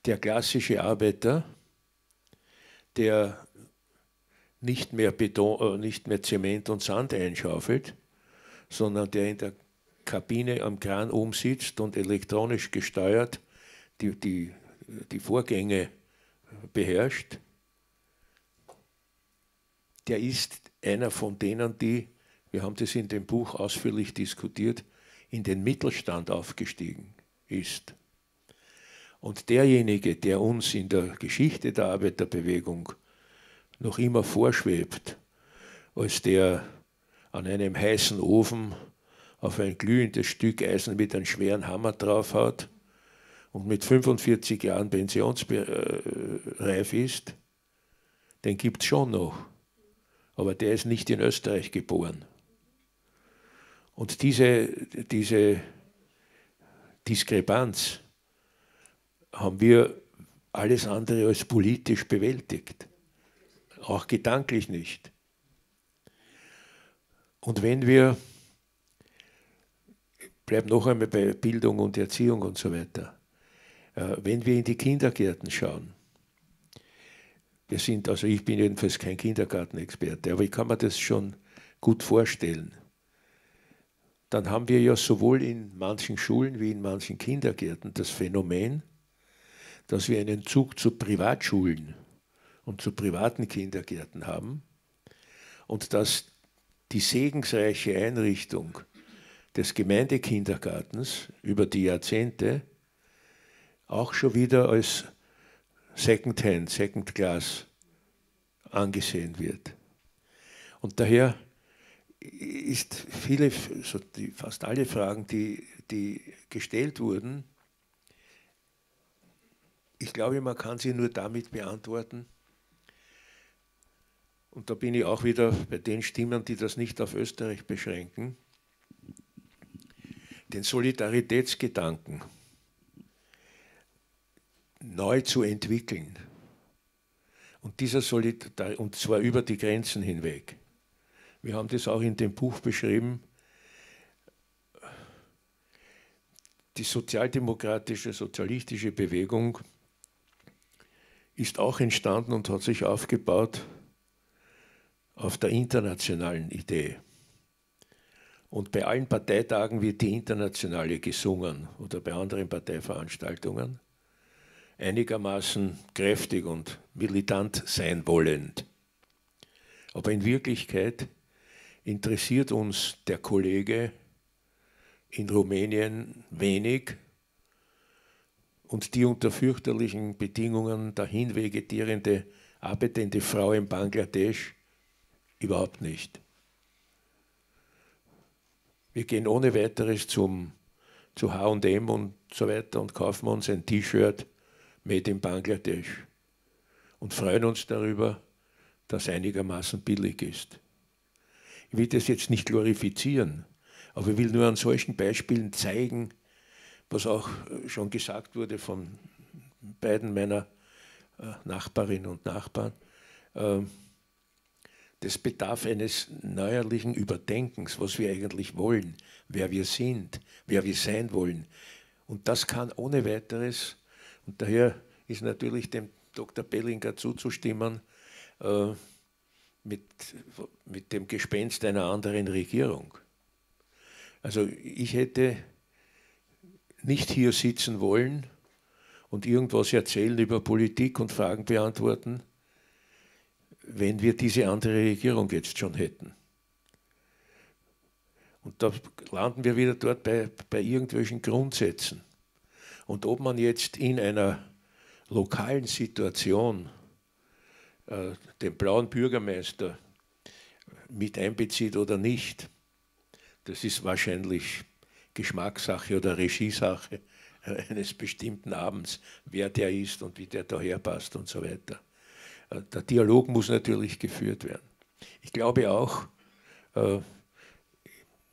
Der klassische Arbeiter, der nicht mehr Zement und Sand einschaufelt, sondern der in der Kabine am Kran oben sitzt und elektronisch gesteuert die Vorgänge beherrscht, der ist einer von denen, die, wir haben das in dem Buch ausführlich diskutiert, in den Mittelstand aufgestiegen ist. Und derjenige, der uns in der Geschichte der Arbeiterbewegung noch immer vorschwebt, als der an einem heißen Ofen auf ein glühendes Stück Eisen mit einem schweren Hammer draufhaut und mit 45 Jahren pensionsreif ist, den gibt es schon noch. Aber der ist nicht in Österreich geboren. Und diese Diskrepanz haben wir alles andere als politisch bewältigt. Auch gedanklich nicht. Und wenn wir, ich bleibe noch einmal bei Bildung und Erziehung und so weiter, wenn wir in die Kindergärten schauen, wir sind, also ich bin jedenfalls kein Kindergartenexperte, aber ich kann mir das schon gut vorstellen, dann haben wir ja sowohl in manchen Schulen wie in manchen Kindergärten das Phänomen, dass wir einen Zug zu Privatschulen und zu privaten Kindergärten haben und dass die segensreiche Einrichtung des Gemeindekindergartens über die Jahrzehnte auch schon wieder als Secondhand, Second Class angesehen wird. Und daher ist fast alle Fragen, die gestellt wurden, ich glaube, man kann sie nur damit beantworten. Und da bin ich auch wieder bei den Stimmen, die das nicht auf Österreich beschränken. Den Solidaritätsgedanken neu zu entwickeln. Und dieser Solidarität, und zwar über die Grenzen hinweg. Wir haben das auch in dem Buch beschrieben. Die sozialdemokratische, sozialistische Bewegung ist auch entstanden und hat sich aufgebaut auf der internationalen Idee. Und bei allen Parteitagen wird die Internationale gesungen oder bei anderen Parteiveranstaltungen, einigermaßen kräftig und militant sein wollend. Aber in Wirklichkeit interessiert uns der Kollege in Rumänien wenig und die unter fürchterlichen Bedingungen dahin vegetierende, arbeitende Frau in Bangladesch überhaupt nicht. Wir gehen ohne weiteres zu H&M und so weiter und kaufen uns ein T-Shirt made in Bangladesch und freuen uns darüber, dass einigermaßen billig ist. Ich will das jetzt nicht glorifizieren, aber ich will nur an solchen Beispielen zeigen, was auch schon gesagt wurde von beiden meiner Nachbarinnen und Nachbarn, das bedarf eines neuerlichen Überdenkens, was wir eigentlich wollen, wer wir sind, wer wir sein wollen. Und das kann ohne weiteres, und daher ist natürlich dem Dr. Pelinka zuzustimmen, mit dem Gespenst einer anderen Regierung. Also ich hätte nicht hier sitzen wollen und irgendwas erzählen über Politik und Fragen beantworten, wenn wir diese andere Regierung jetzt schon hätten. Und da landen wir wieder dort bei irgendwelchen Grundsätzen. Und ob man jetzt in einer lokalen Situation den blauen Bürgermeister mit einbezieht oder nicht, das ist wahrscheinlich Geschmackssache oder Regiesache eines bestimmten Abends, wer der ist und wie der daherpasst und so weiter. Der Dialog muss natürlich geführt werden. Ich glaube auch, ich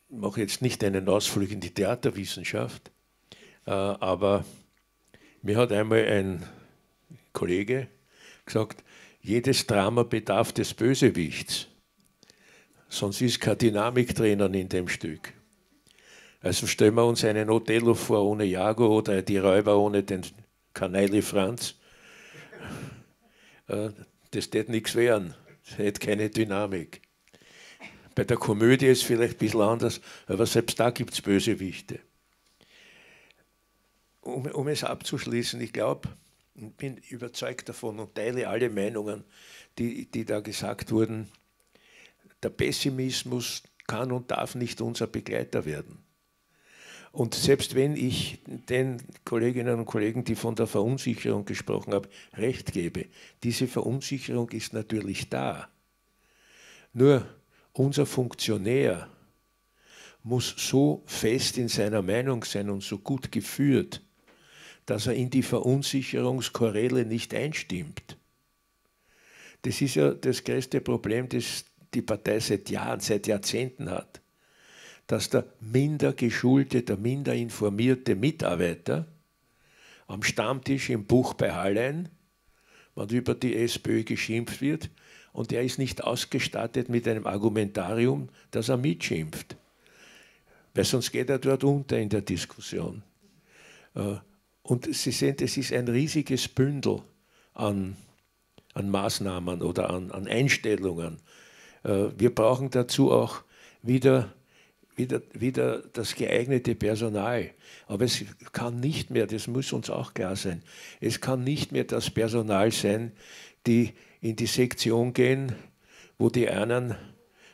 mache jetzt nicht einen Ausflug in die Theaterwissenschaft, aber mir hat einmal ein Kollege gesagt, jedes Drama bedarf des Bösewichts, sonst ist keine Dynamik drinnen in dem Stück. Also stellen wir uns einen Othello vor ohne Iago oder die Räuber ohne den Kanaille Franz. Das wird nichts werden. Es hat keine Dynamik. Bei der Komödie ist es vielleicht ein bisschen anders, aber selbst da gibt es Bösewichte. Um es abzuschließen, ich glaube und bin überzeugt davon und teile alle Meinungen, die da gesagt wurden, der Pessimismus kann und darf nicht unser Begleiter werden. Und selbst wenn ich den Kolleginnen und Kollegen, die von der Verunsicherung gesprochen haben, recht gebe, diese Verunsicherung ist natürlich da. Nur unser Funktionär muss so fest in seiner Meinung sein und so gut geführt, dass er in die Verunsicherungschoräle nicht einstimmt. Das ist ja das größte Problem, das die Partei seit Jahren, seit Jahrzehnten hat, dass der minder geschulte, der minder informierte Mitarbeiter am Stammtisch im Buch bei Hallein, wenn über die SPÖ geschimpft wird, und er ist nicht ausgestattet mit einem Argumentarium, dass er mitschimpft. Weil sonst geht er dort unter in der Diskussion. Und Sie sehen, es ist ein riesiges Bündel an Maßnahmen oder an Einstellungen. Wir brauchen dazu auch wieder das geeignete Personal. Aber es kann nicht mehr, das muss uns auch klar sein, es kann nicht mehr das Personal sein, die in die Sektion gehen, wo die einen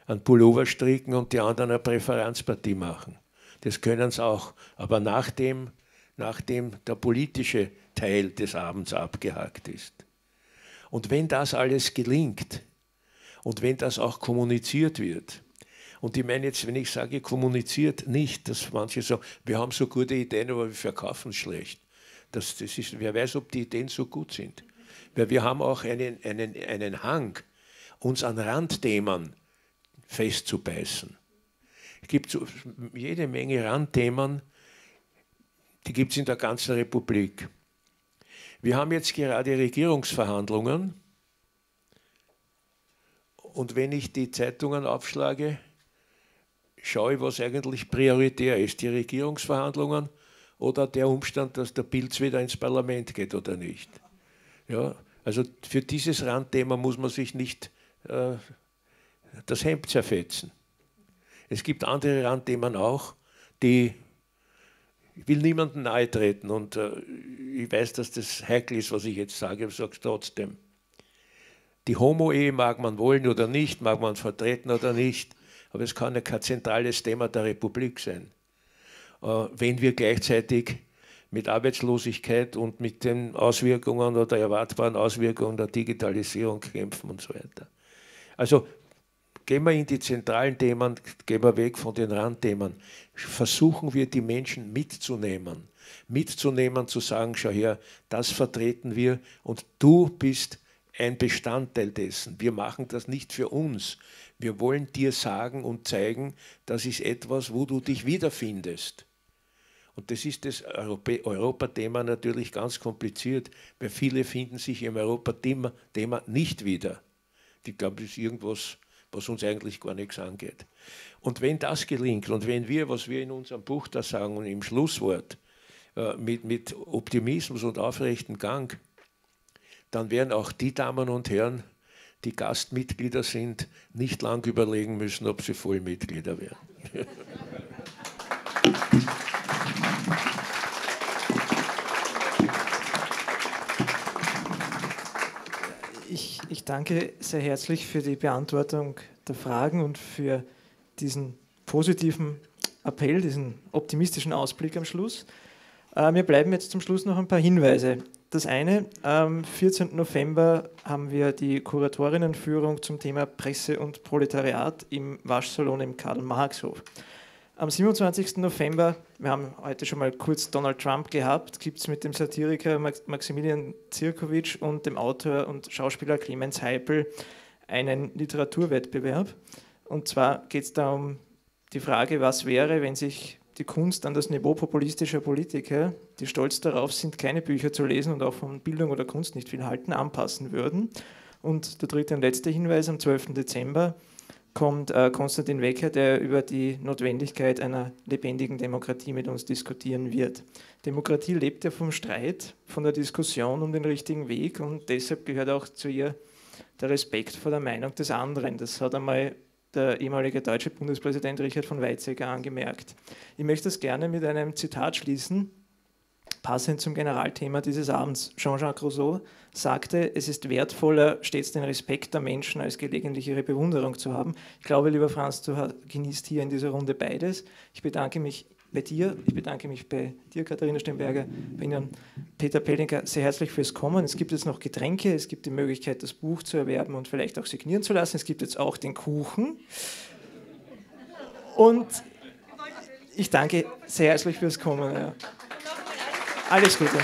einen Pullover stricken und die anderen eine Präferenzpartie machen. Das können sie auch. Aber nachdem der politische Teil des Abends abgehakt ist. Und wenn das alles gelingt und wenn das auch kommuniziert wird, und ich meine jetzt, wenn ich sage kommuniziert, nicht, dass manche sagen, wir haben so gute Ideen, aber wir verkaufen es schlecht. Das ist, wer weiß, ob die Ideen so gut sind. Weil wir haben auch einen Hang, uns an Randthemen festzubeißen. Es gibt so jede Menge Randthemen, die gibt es in der ganzen Republik. Wir haben jetzt gerade Regierungsverhandlungen und wenn ich die Zeitungen aufschlage, schaue ich, was eigentlich prioritär ist, die Regierungsverhandlungen oder der Umstand, dass der Pilz wieder ins Parlament geht oder nicht. Ja, also für dieses Randthema muss man sich nicht das Hemd zerfetzen. Es gibt andere Randthemen auch, die, ich will niemandem nahe treten und ich weiß, dass das heikel ist, was ich jetzt sage, aber ich sage es trotzdem. Die Homo-Ehe mag man wollen oder nicht, mag man vertreten oder nicht, aber es kann ja kein zentrales Thema der Republik sein, wenn wir gleichzeitig mit Arbeitslosigkeit und mit den Auswirkungen oder erwartbaren Auswirkungen der Digitalisierung kämpfen und so weiter. Also gehen wir in die zentralen Themen, gehen wir weg von den Randthemen. Versuchen wir, die Menschen mitzunehmen. Mitzunehmen, zu sagen, schau her, das vertreten wir und du bist ein Bestandteil dessen. Wir machen das nicht für uns. Wir wollen dir sagen und zeigen, das ist etwas, wo du dich wiederfindest. Und das ist das Europa-Thema natürlich ganz kompliziert, weil viele finden sich im Europa-Thema nicht wieder. Ich glaube, das ist irgendwas, was uns eigentlich gar nichts angeht. Und wenn das gelingt und wenn wir, was wir in unserem Buch da sagen und im Schlusswort mit Optimismus und aufrechten Gang, dann werden auch die Damen und Herren, die Gastmitglieder sind, nicht lang überlegen müssen, ob sie Vollmitglieder werden. Ich danke sehr herzlich für die Beantwortung der Fragen und für diesen positiven Appell, diesen optimistischen Ausblick am Schluss. Mir bleiben jetzt zum Schluss noch ein paar Hinweise. Das eine, am 14. November haben wir die Kuratorinnenführung zum Thema Presse und Proletariat im Waschsalon im Karl-Marx-Hof. Am 27. November, wir haben heute schon mal kurz Donald Trump gehabt, gibt es mit dem Satiriker Maximilian Zirkovic und dem Autor und Schauspieler Clemens Heipel einen Literaturwettbewerb. Und zwar geht es da um die Frage, was wäre, wenn sich die Kunst an das Niveau populistischer Politiker, die stolz darauf sind, keine Bücher zu lesen und auch von Bildung oder Kunst nicht viel halten, anpassen würden. Und der dritte und letzte Hinweis, am 12. Dezember kommt Konstantin Wecker, der über die Notwendigkeit einer lebendigen Demokratie mit uns diskutieren wird. Demokratie lebt ja vom Streit, von der Diskussion um den richtigen Weg und deshalb gehört auch zu ihr der Respekt vor der Meinung des anderen. Das hat einmal der ehemalige deutsche Bundespräsident Richard von Weizsäcker angemerkt. Ich möchte das gerne mit einem Zitat schließen, passend zum Generalthema dieses Abends. Jean-Jacques Rousseau sagte, es ist wertvoller, stets den Respekt der Menschen als gelegentlich ihre Bewunderung zu haben. Ich glaube, lieber Franz, du genießt hier in dieser Runde beides. Ich bedanke mich bei dir, ich bedanke mich bei dir, Katharina Stemberger, bei Ihnen, Peter Pelinka, sehr herzlich fürs Kommen. Es gibt jetzt noch Getränke, es gibt die Möglichkeit, das Buch zu erwerben und vielleicht auch signieren zu lassen. Es gibt jetzt auch den Kuchen. Und ich danke sehr herzlich fürs Kommen. Ja. Alles Gute.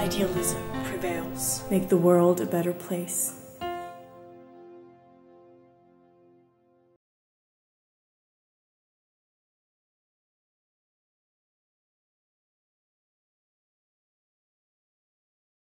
Idealism prevails. Make the world a better place.